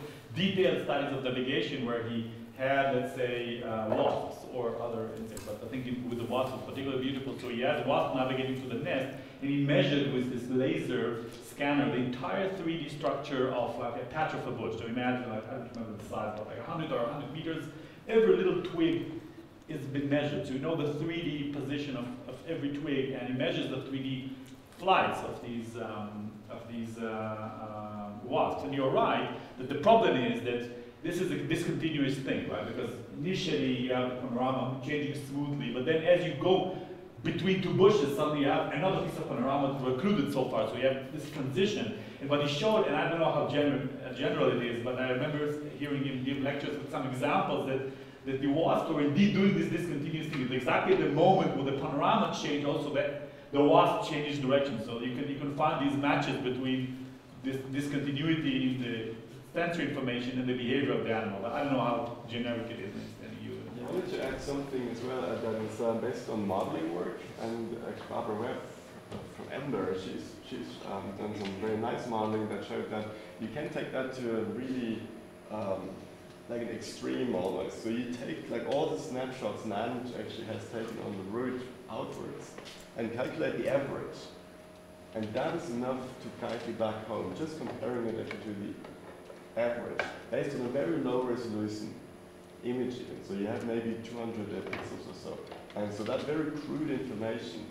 detailed studies of navigation, where he had, let's say, uh, wasps or other insects, but I think it, with the wasp was particularly beautiful. So he had a wasp navigating to the nest, and he measured with this laser scanner the entire three D structure of like a patch of a bush. So imagine, like, I don't remember the size, but like a hundred or a hundred meters, every little twig it's been measured, so you know the three D position of, of every twig, and it measures the three D flights of these um, of these uh, uh, wasps. And you're right that the problem is that this is a discontinuous thing, right? Because initially you have the panorama changing smoothly, but then as you go between two bushes, suddenly you have another piece of panorama recluded so far, so you have this transition. And what he showed, and I don't know how general, uh, general it is, but I remember hearing him give lectures with some examples that. that the wasps were indeed doing this discontinuous thing. It's exactly the moment where the panorama changed, also that the wasp changes direction. So you can, you can find these matches between this discontinuity in the sensory information and the behavior of the animal. I don't know how generic it is. I wanted to add something as well uh, that is uh, based on modeling work, and uh, Barbara Webb from Ember, she's, she's um, done some very nice modeling that showed that you can take that to a really um, like an extreme almost. So you take like all the snapshots Nan actually has taken on the route outwards and calculate the average. And that is enough to guide you back home, just comparing it actually to the average, based on a very low resolution image even. So you have maybe two hundred pixels or so. And so that very crude information,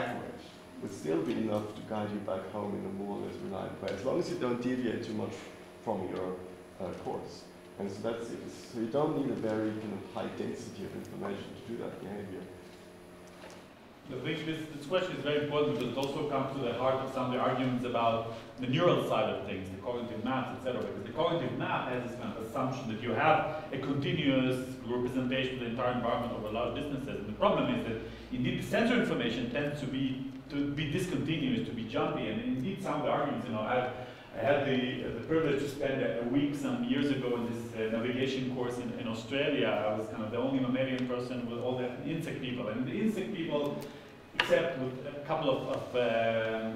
average, would still be enough to guide you back home in a more or less reliable way, as long as you don't deviate too much from your uh, course. And so that's it. So you don't need a very kind of high density of information to do that behavior. I think this, this question is very important, because it also comes to the heart of some of the arguments about the neural side of things, the cognitive maps, et cetera. Because the cognitive map has this kind of assumption that you have a continuous representation of the entire environment over large distances. And the problem is that indeed the sensor information tends to be to be discontinuous, to be jumpy, and indeed some of the arguments, you know, I've I had the, uh, the privilege to spend a, a week some years ago in this uh, navigation course in, in Australia. I was kind of the only mammalian person with all the insect people. And the insect people, except with a couple of, of um,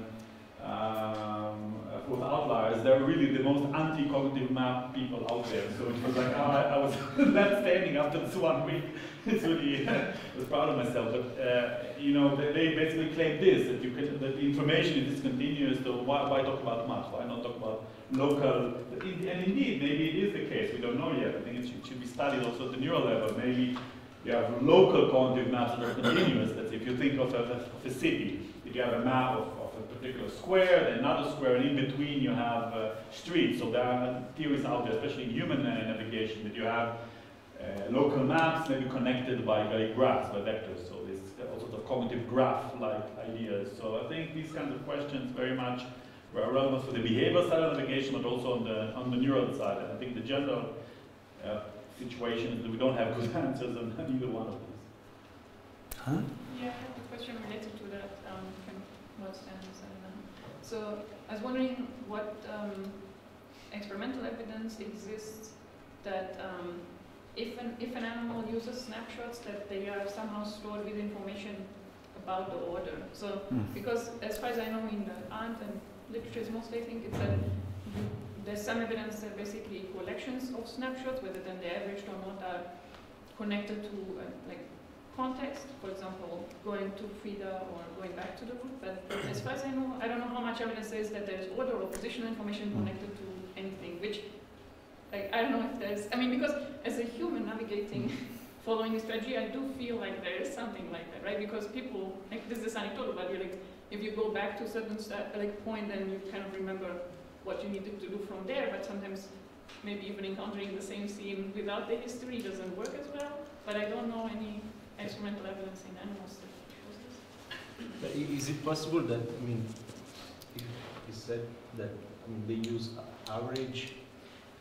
um, with outliers, they're really the most anti-cognitive map people out there. So it was like, oh, I, I was left standing after this one week. It's really, I was proud of myself. But uh, you know, they, they basically claim this, that you get, that the information is discontinuous. So why, why talk about maps? Why not talk about local? And indeed, maybe it is the case. We don't know yet. I think it should, should be studied also at the neural level. Maybe you have local cognitive maps that are continuous. That if you think of a, of a city, if you have a map of particular square, then another square, and in between you have uh, streets. So there are theories out there, especially in human uh, navigation, that you have uh, local maps maybe connected by, by graphs, by vectors. So this uh, sort of cognitive graph-like ideas. So I think these kinds of questions very much were relevant for the behavioral side of navigation, but also on the on the neural side. And I think the general uh, situation is that we don't have good answers on either one of these. Huh? Yeah, I have a question related to that. Um, So I was wondering what um, experimental evidence exists that um, if an if an animal uses snapshots, that they are somehow stored with information about the order. So mm. because as far as I know, in the art and literature, is mostly I think it's that there's some evidence that basically collections of snapshots, whether then they're averaged or not, are connected to uh, like. Context, for example, going to Frida or going back to the root, but as far as I know, I don't know how much evidence there is that there is order or positional information connected to anything, which, like, I don't know if there's, I mean, because as a human navigating, following a strategy, I do feel like there is something like that, right? Because people, like, this is anecdotal, but you're like, if you go back to a certain like, point, then you kind of remember what you needed to do from there, but sometimes maybe even encountering the same scene without the history doesn't work as well, but I don't know any experimental evidence in animals that shows this. Is it possible that, I mean, if you said that I mean, they use average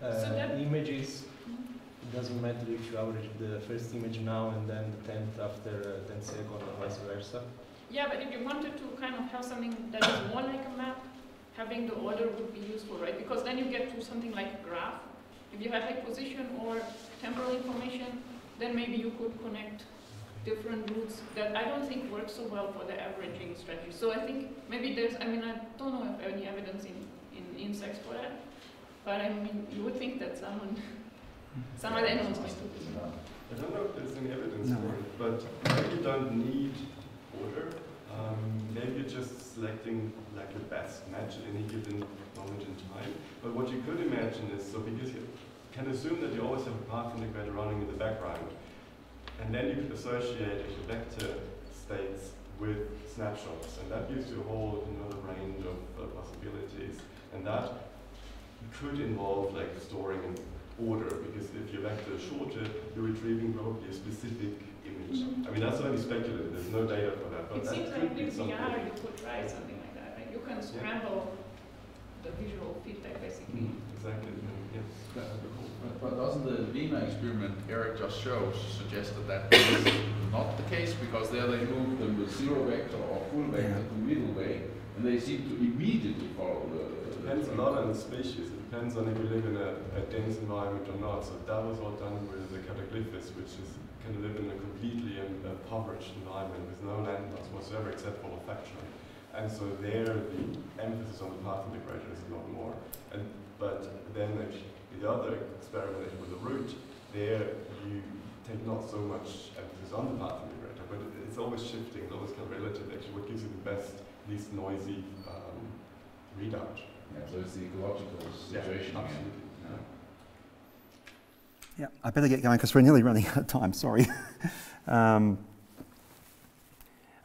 uh, so images, mm-hmm. it doesn't matter if you average the first image now and then the tenth after uh, ten seconds or vice versa? Yeah, but if you wanted to kind of have something that is more like a map, having the order would be useful, right? Because then you get to something like a graph. If you had like position or temporal information, then maybe you could connect different routes that I don't think work so well for the averaging strategy. So I think maybe there's, I mean, I don't know if any evidence in, in insects for that, but I mean, you would think that someone, some other animals might do this. I don't know if there's any evidence no. for it, but maybe you don't need order. Um, maybe you're just selecting like the best match at any given moment in time. But what you could imagine is, so because you can assume that you always have a path integrator running in the background, and then you could associate the vector states with snapshots, and that gives you a whole another range of uh, possibilities. And that could involve like storing an order, because if your vector is shorter, you're retrieving probably a specific image. Mm-hmm. I mean, that's only speculative. There's no data for that. But it that seems could like be something. You could try something like that. Right? You can scramble yeah. the visual feedback, basically. Mm-hmm. Exactly. Yeah. Yeah. But doesn't the Wehner experiment Eric just showed suggest that that is not the case, because there they move the zero vector or full vector to middle way, and they seem to immediately follow the... It depends a lot on the species. It depends on if you live in a, a dense environment or not. So that was all done with the Cataglyphis, which is can live in a completely impoverished environment with no landmarks whatsoever except for olfaction. And so there the emphasis on the path integrator is a lot more. And, but then if the other experiment with the root, there you take not so much emphasis on the path integrator, but it's always shifting, it's always kind of relative, actually, what gives you the best, least noisy um, readout. Yeah, so it's the ecological situation. Yeah, absolutely. Yeah. Yeah, I better get going because we're nearly running out of time, sorry. um,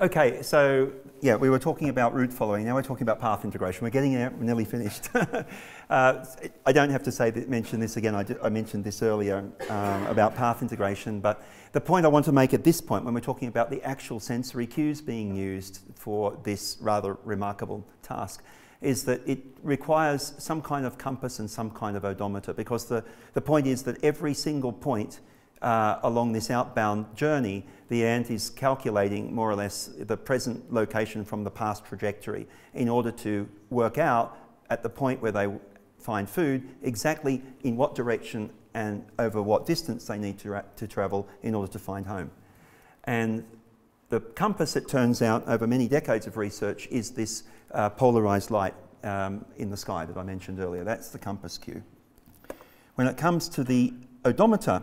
Okay, so yeah, we were talking about route following, now we're talking about path integration. We're getting out, we're nearly finished. uh, I don't have to say that, mention this again, I, did, I mentioned this earlier um, about path integration, but the point I want to make at this point when we're talking about the actual sensory cues being used for this rather remarkable task is that it requires some kind of compass and some kind of odometer, because the, the point is that every single point Uh, along this outbound journey, the ant is calculating more or less the present location from the past trajectory in order to work out at the point where they find food exactly in what direction and over what distance they need to, to travel in order to find home. And the compass, it turns out, over many decades of research, is this uh, polarized light um, in the sky that I mentioned earlier. That's the compass cue. When it comes to the odometer,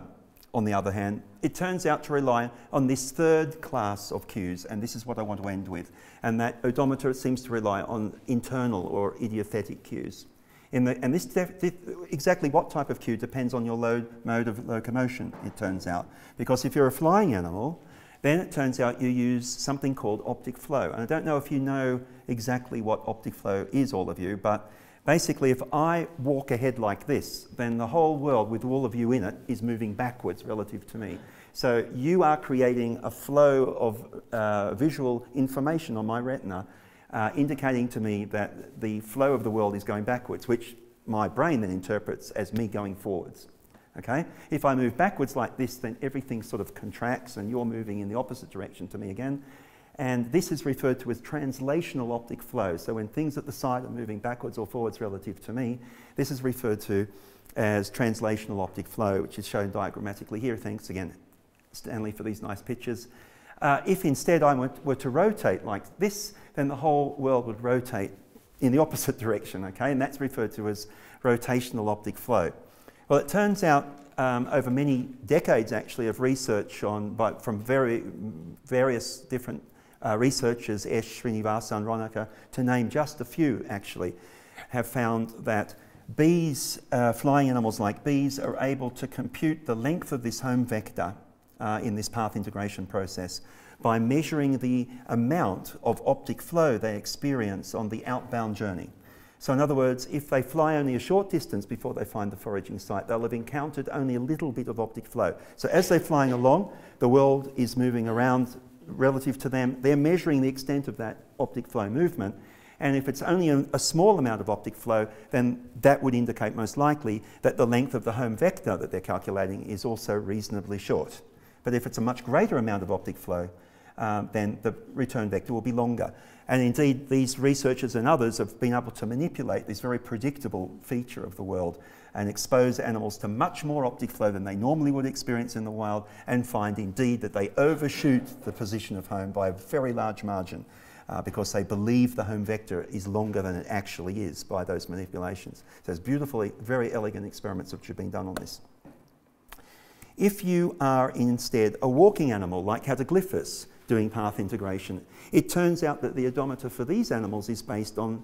on the other hand, it turns out to rely on this third class of cues, and this is what I want to end with. And that odometer seems to rely on internal or idiothetic cues. In the, and this def, this, exactly what type of cue depends on your load, mode of locomotion, it turns out. Because if you're a flying animal, then it turns out you use something called optic flow. And I don't know if you know exactly what optic flow is, all of you, but basically if I walk ahead like this, then the whole world with all of you in it is moving backwards relative to me. So you are creating a flow of uh, visual information on my retina, Uh, indicating to me that the flow of the world is going backwards, which my brain then interprets as me going forwards. Okay? If I move backwards like this, then everything sort of contracts and you're moving in the opposite direction to me again. And this is referred to as translational optic flow. So when things at the side are moving backwards or forwards relative to me, this is referred to as translational optic flow, which is shown diagrammatically here. Thanks again, Stanley, for these nice pictures. Uh, if instead I were to rotate like this, then the whole world would rotate in the opposite direction, okay? And that's referred to as rotational optic flow. Well, it turns out um, over many decades, actually, of research on, by, from very, various different uh, researchers, Esh, Srinivasan, Ronica, to name just a few, actually, have found that bees, uh, flying animals like bees, are able to compute the length of this home vector Uh, in this path integration process by measuring the amount of optic flow they experience on the outbound journey. So in other words, if they fly only a short distance before they find the foraging site, they'll have encountered only a little bit of optic flow. So as they're flying along, the world is moving around relative to them. They're measuring the extent of that optic flow movement. And if it's only a, a small amount of optic flow, then that would indicate most likely that the length of the home vector that they're calculating is also reasonably short. But if it's a much greater amount of optic flow, um, then the return vector will be longer. And indeed, these researchers and others have been able to manipulate this very predictable feature of the world and expose animals to much more optic flow than they normally would experience in the wild, and find indeed that they overshoot the position of home by a very large margin uh, because they believe the home vector is longer than it actually is by those manipulations. So there's beautifully, very elegant experiments which have been done on this. If you are instead a walking animal like Cataglyphis doing path integration, it turns out that the odometer for these animals is based on uh,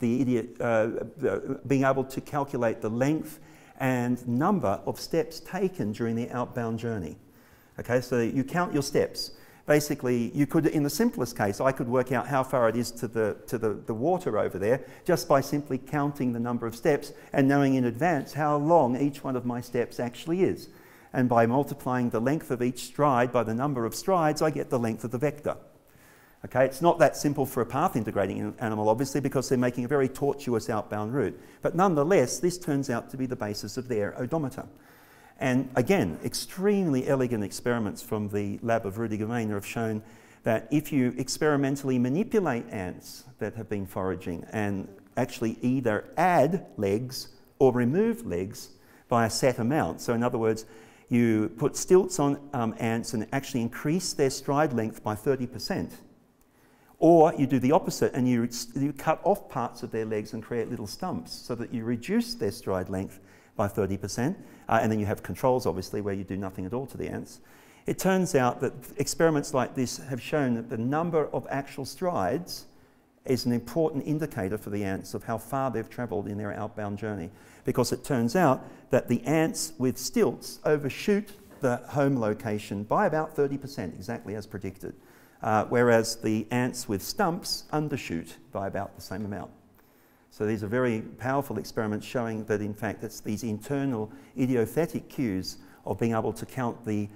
the idiot, uh, being able to calculate the length and number of steps taken during the outbound journey. Okay, so you count your steps. Basically, you could, in the simplest case, I could work out how far it is to the, to the, the water over there just by simply counting the number of steps and knowing in advance how long each one of my steps actually is. And by multiplying the length of each stride by the number of strides, I get the length of the vector. Okay, it's not that simple for a path integrating animal, obviously, because they're making a very tortuous outbound route. But nonetheless, this turns out to be the basis of their odometer. And again, extremely elegant experiments from the lab of Rüdiger Wehner have shown that if you experimentally manipulate ants that have been foraging and actually either add legs or remove legs by a set amount, so in other words, you put stilts on um, ants and actually increase their stride length by thirty percent. Or you do the opposite and you, you cut off parts of their legs and create little stumps so that you reduce their stride length by thirty percent. Uh, and then you have controls, obviously, where you do nothing at all to the ants. It turns out that experiments like this have shown that the number of actual strides is an important indicator for the ants of how far they've travelled in their outbound journey, because it turns out that the ants with stilts overshoot the home location by about thirty percent, exactly as predicted, uh, whereas the ants with stumps undershoot by about the same amount. So these are very powerful experiments showing that, in fact, it's these internal idiothetic cues of being able to count the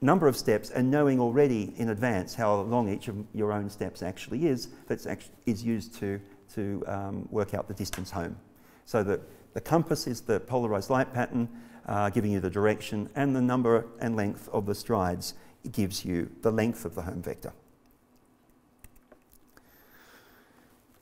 number of steps and knowing already in advance how long each of your own steps actually is, that's actually is used to, to um, work out the distance home. So the, the compass is the polarized light pattern uh, giving you the direction, and the number and length of the strides gives you the length of the home vector.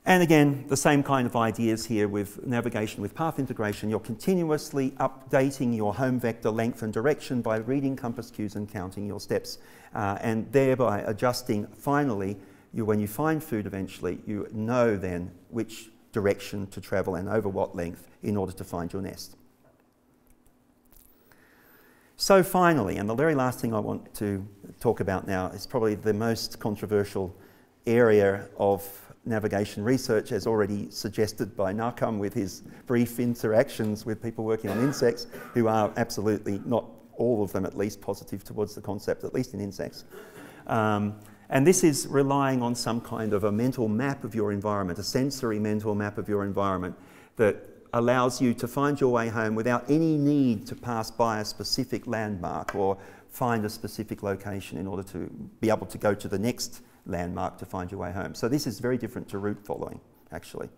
And again, the same kind of ideas here with navigation with path integration. You're continuously updating your home vector length and direction by reading compass cues and counting your steps, uh, and thereby adjusting finally, you, when you find food eventually, you know then which direction to travel and over what length in order to find your nest. So finally, and the very last thing I want to talk about now is probably the most controversial area of navigation research, as already suggested by Nachum with his brief interactions with people working on insects, who are absolutely, not all of them at least, positive towards the concept, at least in insects. Um, and this is relying on some kind of a mental map of your environment, a sensory mental map of your environment that allows you to find your way home without any need to pass by a specific landmark or find a specific location in order to be able to go to the next landmark to find your way home. So this is very different to route following, actually.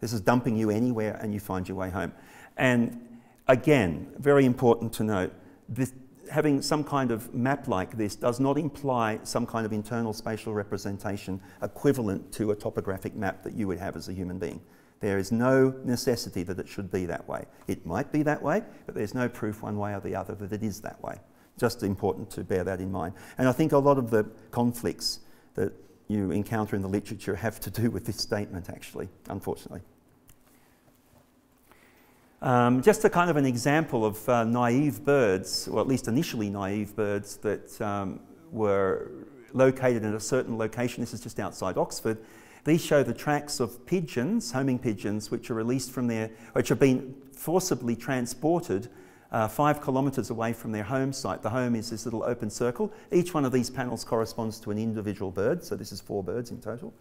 This is dumping you anywhere and you find your way home. And again, very important to note, this, having some kind of map like this does not imply some kind of internal spatial representation equivalent to a topographic map that you would have as a human being. There is no necessity that it should be that way. It might be that way, but there's no proof one way or the other that it is that way. Just important to bear that in mind. And I think a lot of the conflicts that you encounter in the literature have to do with this statement, actually, unfortunately. Um, just a kind of an example of uh, naive birds, or at least initially naive birds, that um, were located in a certain location. This is just outside Oxford. These show the tracks of pigeons, homing pigeons, which are released from their, which have been forcibly transported Uh, five kilometres away from their home site. The home is this little open circle. Each one of these panels corresponds to an individual bird, so this is four birds in total.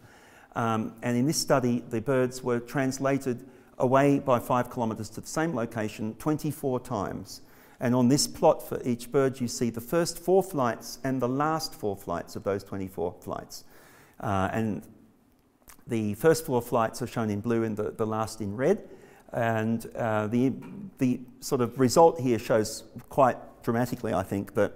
Um, and in this study, the birds were translated away by five kilometres to the same location twenty-four times. And on this plot for each bird, you see the first four flights and the last four flights of those twenty-four flights. Uh, and the first four flights are shown in blue and the, the last in red. And uh, the, the sort of result here shows quite dramatically, I think, that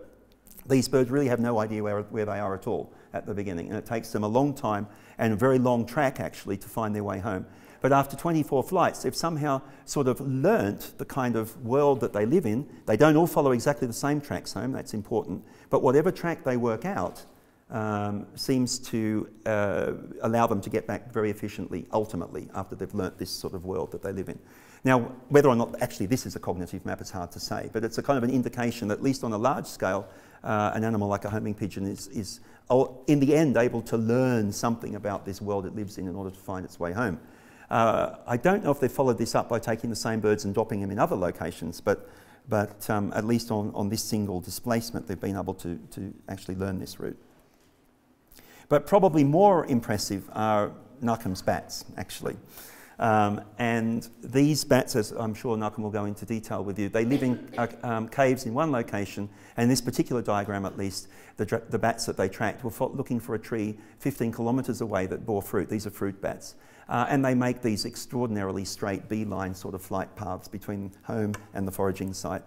these birds really have no idea where, where they are at all at the beginning. And it takes them a long time and a very long track, actually, to find their way home. But after twenty-four flights, they've somehow sort of learnt the kind of world that they live in. They don't all follow exactly the same tracks home, that's important. But whatever track they work out um, seems to uh, allow them to get back very efficiently, ultimately, after they've learnt this sort of world that they live in. Now, whether or not actually this is a cognitive map is hard to say, but it's a kind of an indication that at least on a large scale, uh, an animal like a homing pigeon is, is in the end able to learn something about this world it lives in in order to find its way home. Uh, I don't know if they followed this up by taking the same birds and dropping them in other locations, but, but um, at least on, on this single displacement they've been able to, to actually learn this route. But probably more impressive are Nachum's bats, actually. Um, and these bats, as I'm sure Nachum will go into detail with you, they live in uh, um, caves in one location, and in this particular diagram at least, the, the bats that they tracked were looking for a tree fifteen kilometres away that bore fruit. These are fruit bats. Uh, and they make these extraordinarily straight beeline sort of flight paths between home and the foraging site.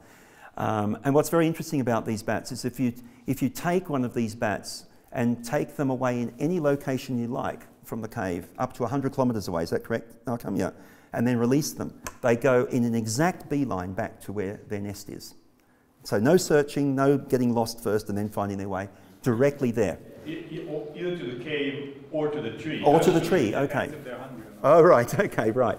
Um, and what's very interesting about these bats is if you, if you take one of these bats and take them away in any location you like from the cave, up to one hundred kilometres away, is that correct? I'll come here. And then release them. They go in an exact beeline back to where their nest is. So no searching, no getting lost first and then finding their way, directly there. Either to the cave or to the tree. Or to the tree, okay. Oh, right, okay, right.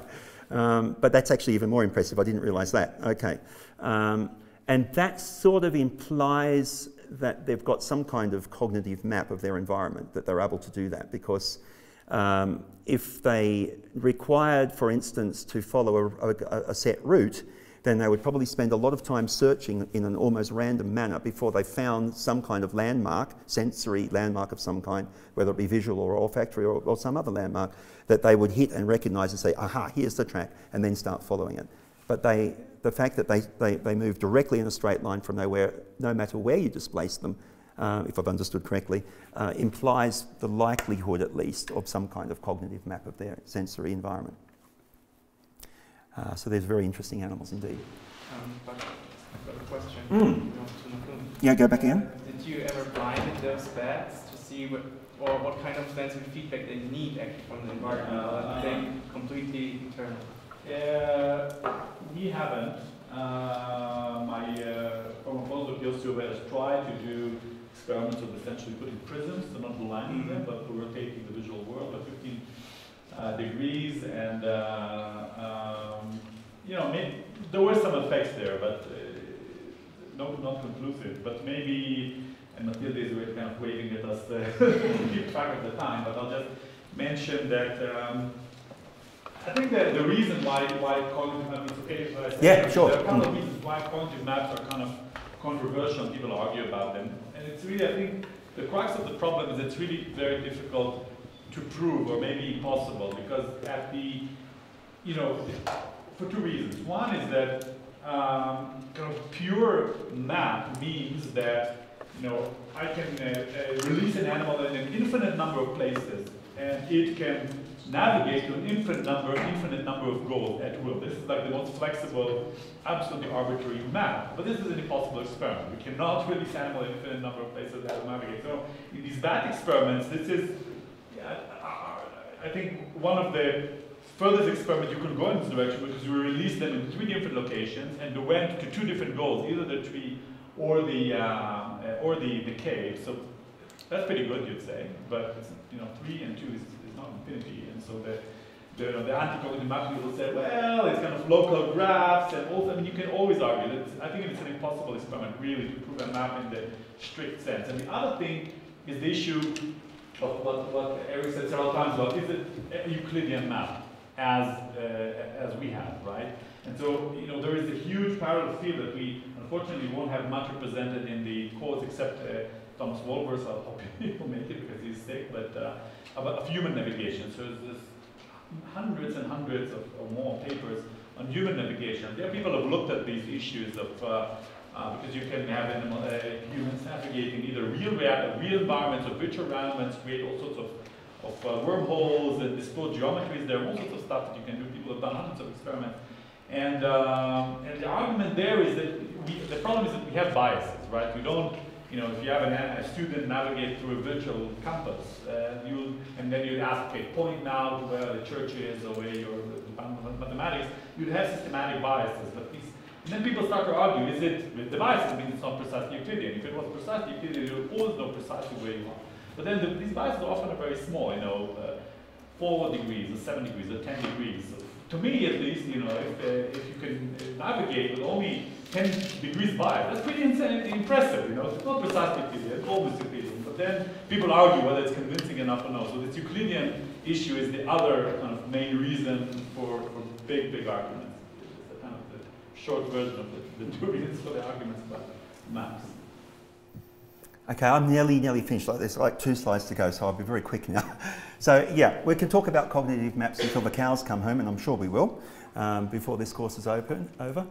Um, but that's actually even more impressive. I didn't realise that. Okay. Um, and that sort of implies that they've got some kind of cognitive map of their environment, that they're able to do that, because um, if they required, for instance, to follow a, a, a set route, then they would probably spend a lot of time searching in an almost random manner before they found some kind of landmark, sensory landmark of some kind, whether it be visual or olfactory or, or some other landmark, that they would hit and recognise and say, aha, here's the track, and then start following it. But they, the fact that they, they, they move directly in a straight line from nowhere, no matter where you displace them, uh, if I've understood correctly, uh, implies the likelihood, at least, of some kind of cognitive map of their sensory environment. Uh, so there's very interesting animals indeed. Um, but I've got a question. Mm. Yeah, go back again. Uh, did you ever blind those bats to see what, or what kind of sensory feedback they need actually from the environment? Uh, are they completely internal? Uh, we haven't. Uh, my former postdoc used to have tried to do experiments of essentially putting prisms, so not blinding mm-hmm. them, but we were taking the visual world by fifteen uh, uh, degrees, and uh, um, you know, maybe there were some effects there, but uh, no, not conclusive. But maybe, and Matilda is kind of waving at us to keep track of the time, but I'll just mention that um, I think that the reason why why cognitive maps, it's okay if I say yeah, sure. There are a couple of reasons why cognitive maps are kind of controversial. People argue about them, and it's really, I think, the crux of the problem is it's really very difficult to prove, or maybe impossible, because at the, you know, for two reasons. One is that um, kind of pure map means that, you know, I can uh, uh, release an animal in an infinite number of places, and it can navigate to an infinite number, infinite number of goals at will. This is like the most flexible, absolutely arbitrary map. But this is an impossible experiment. We cannot release animal in an infinite number of places that will navigate. So in these bat experiments, this is, yeah, I think, one of the furthest experiments you could go in this direction, because you release them in three different locations and they went to two different goals, either the tree or the uh, or the, the cave. So that's pretty good, you'd say. But you know, three and two is infinity, and so the the, the anti-cognitive map people say, well, it's kind of local graphs, and also, I mean, you can always argue that. I think it's an impossible experiment, really, to prove a map in the strict sense. And the other thing is the issue of what what Eric said several times about, is it a Euclidean map as uh, as we have, right? And so, you know, there is a huge parallel field that we unfortunately won't have much represented in the course, except. Uh, Thomas Wolvers, I hope he'll make it because he's sick, but uh, about human navigation. So there's hundreds and hundreds of or more papers on human navigation. There are people who have looked at these issues of uh, uh, because you can have animal, uh, humans navigating either real real environments or virtual environments, create all sorts of of uh, wormholes and distort geometries. There are all sorts of stuff that you can do. People have done hundreds of experiments, and uh, and the argument there is that we, the problem is that we have biases, right? We don't. You know, if you have an, a student navigate through a virtual campus, uh, you and then you'd ask, okay, point now to where the church is or where your mathematics, you'd have systematic biases. But these, and then people start to argue, is it with the biases? I mean, it's not precisely Euclidean. If it was precisely Euclidean, you would always know precisely where you are. But then the, these biases often are very small, you know, uh, four degrees or seven degrees or ten degrees. So to me, at least, you know, if, uh, if you can navigate with only ten degrees bias, that's pretty insane, impressive, you know. It's not precisely Euclidean, it's always Euclidean. But then people argue whether it's convincing enough or not. So this Euclidean issue is the other kind of main reason for, for big, big arguments. It's kind of the short version of the, the two reasons for the arguments about maps. Okay, I'm nearly, nearly finished. Like there's like two slides to go, so I'll be very quick now. So yeah, we can talk about cognitive maps until the cows come home, and I'm sure we will, um, before this course is open, over.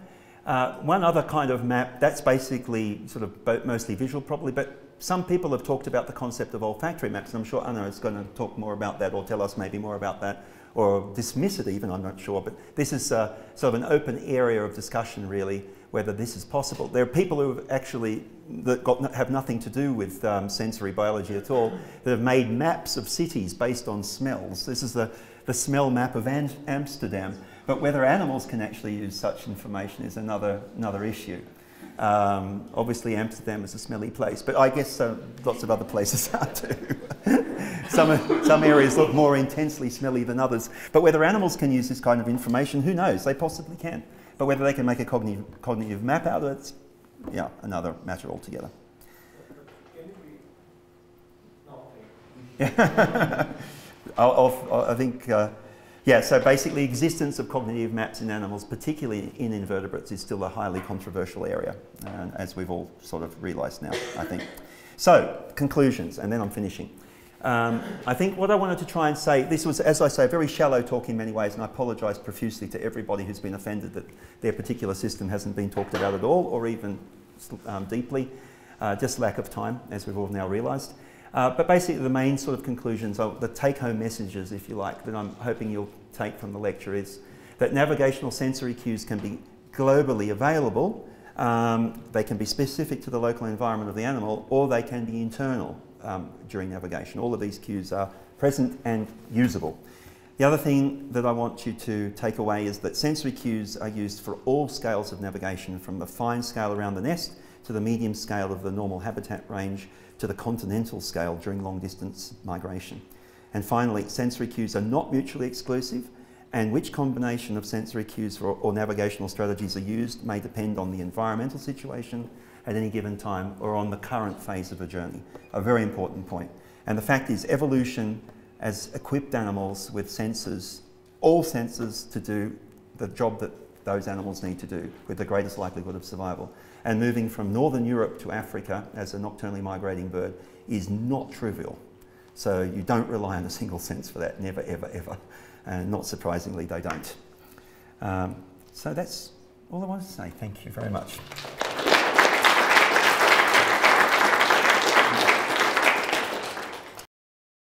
Uh, one other kind of map, that's basically sort of mostly visual probably, but some people have talked about the concept of olfactory maps, and I'm sure Anna is going to talk more about that, or tell us maybe more about that, or dismiss it even, I'm not sure, but this is uh, sort of an open area of discussion really, whether this is possible. There are people who have actually, that got, have nothing to do with um, sensory biology at all, that have made maps of cities based on smells. This is the, the smell map of Am- Amsterdam. But whether animals can actually use such information is another another issue. Um, obviously, Amsterdam is a smelly place, but I guess uh, lots of other places are too. some some areas look more intensely smelly than others. But whether animals can use this kind of information, who knows? They possibly can. But whether they can make a cognitive cognitive map out of it, yeah, another matter altogether. Can we not think? I'll, I'll, I think. Uh, Yeah, so basically existence of cognitive maps in animals, particularly in invertebrates, is still a highly controversial area, uh, as we've all sort of realised now, I think. So, conclusions, and then I'm finishing. Um, I think what I wanted to try and say, this was, as I say, very shallow talk in many ways, and I apologise profusely to everybody who's been offended that their particular system hasn't been talked about at all, or even um, deeply, uh, just lack of time, as we've all now realised. Uh, but basically the main sort of conclusions, are the take-home messages, if you like, that I'm hoping you'll take from the lecture is that navigational sensory cues can be globally available, um, they can be specific to the local environment of the animal, or they can be internal um, during navigation. All of these cues are present and usable. The other thing that I want you to take away is that sensory cues are used for all scales of navigation, from the fine scale around the nest to the medium scale of the normal habitat range, to the continental scale during long distance migration. And finally, sensory cues are not mutually exclusive, and which combination of sensory cues or, or navigational strategies are used may depend on the environmental situation at any given time or on the current phase of a journey. A very important point. And the fact is, evolution has equipped animals with senses, all senses, to do the job that those animals need to do with the greatest likelihood of survival. And moving from northern Europe to Africa as a nocturnally migrating bird is not trivial. So you don't rely on a single sense for that, never, ever, ever. And not surprisingly, they don't. Um, so that's all I wanted to say. Thank you very much.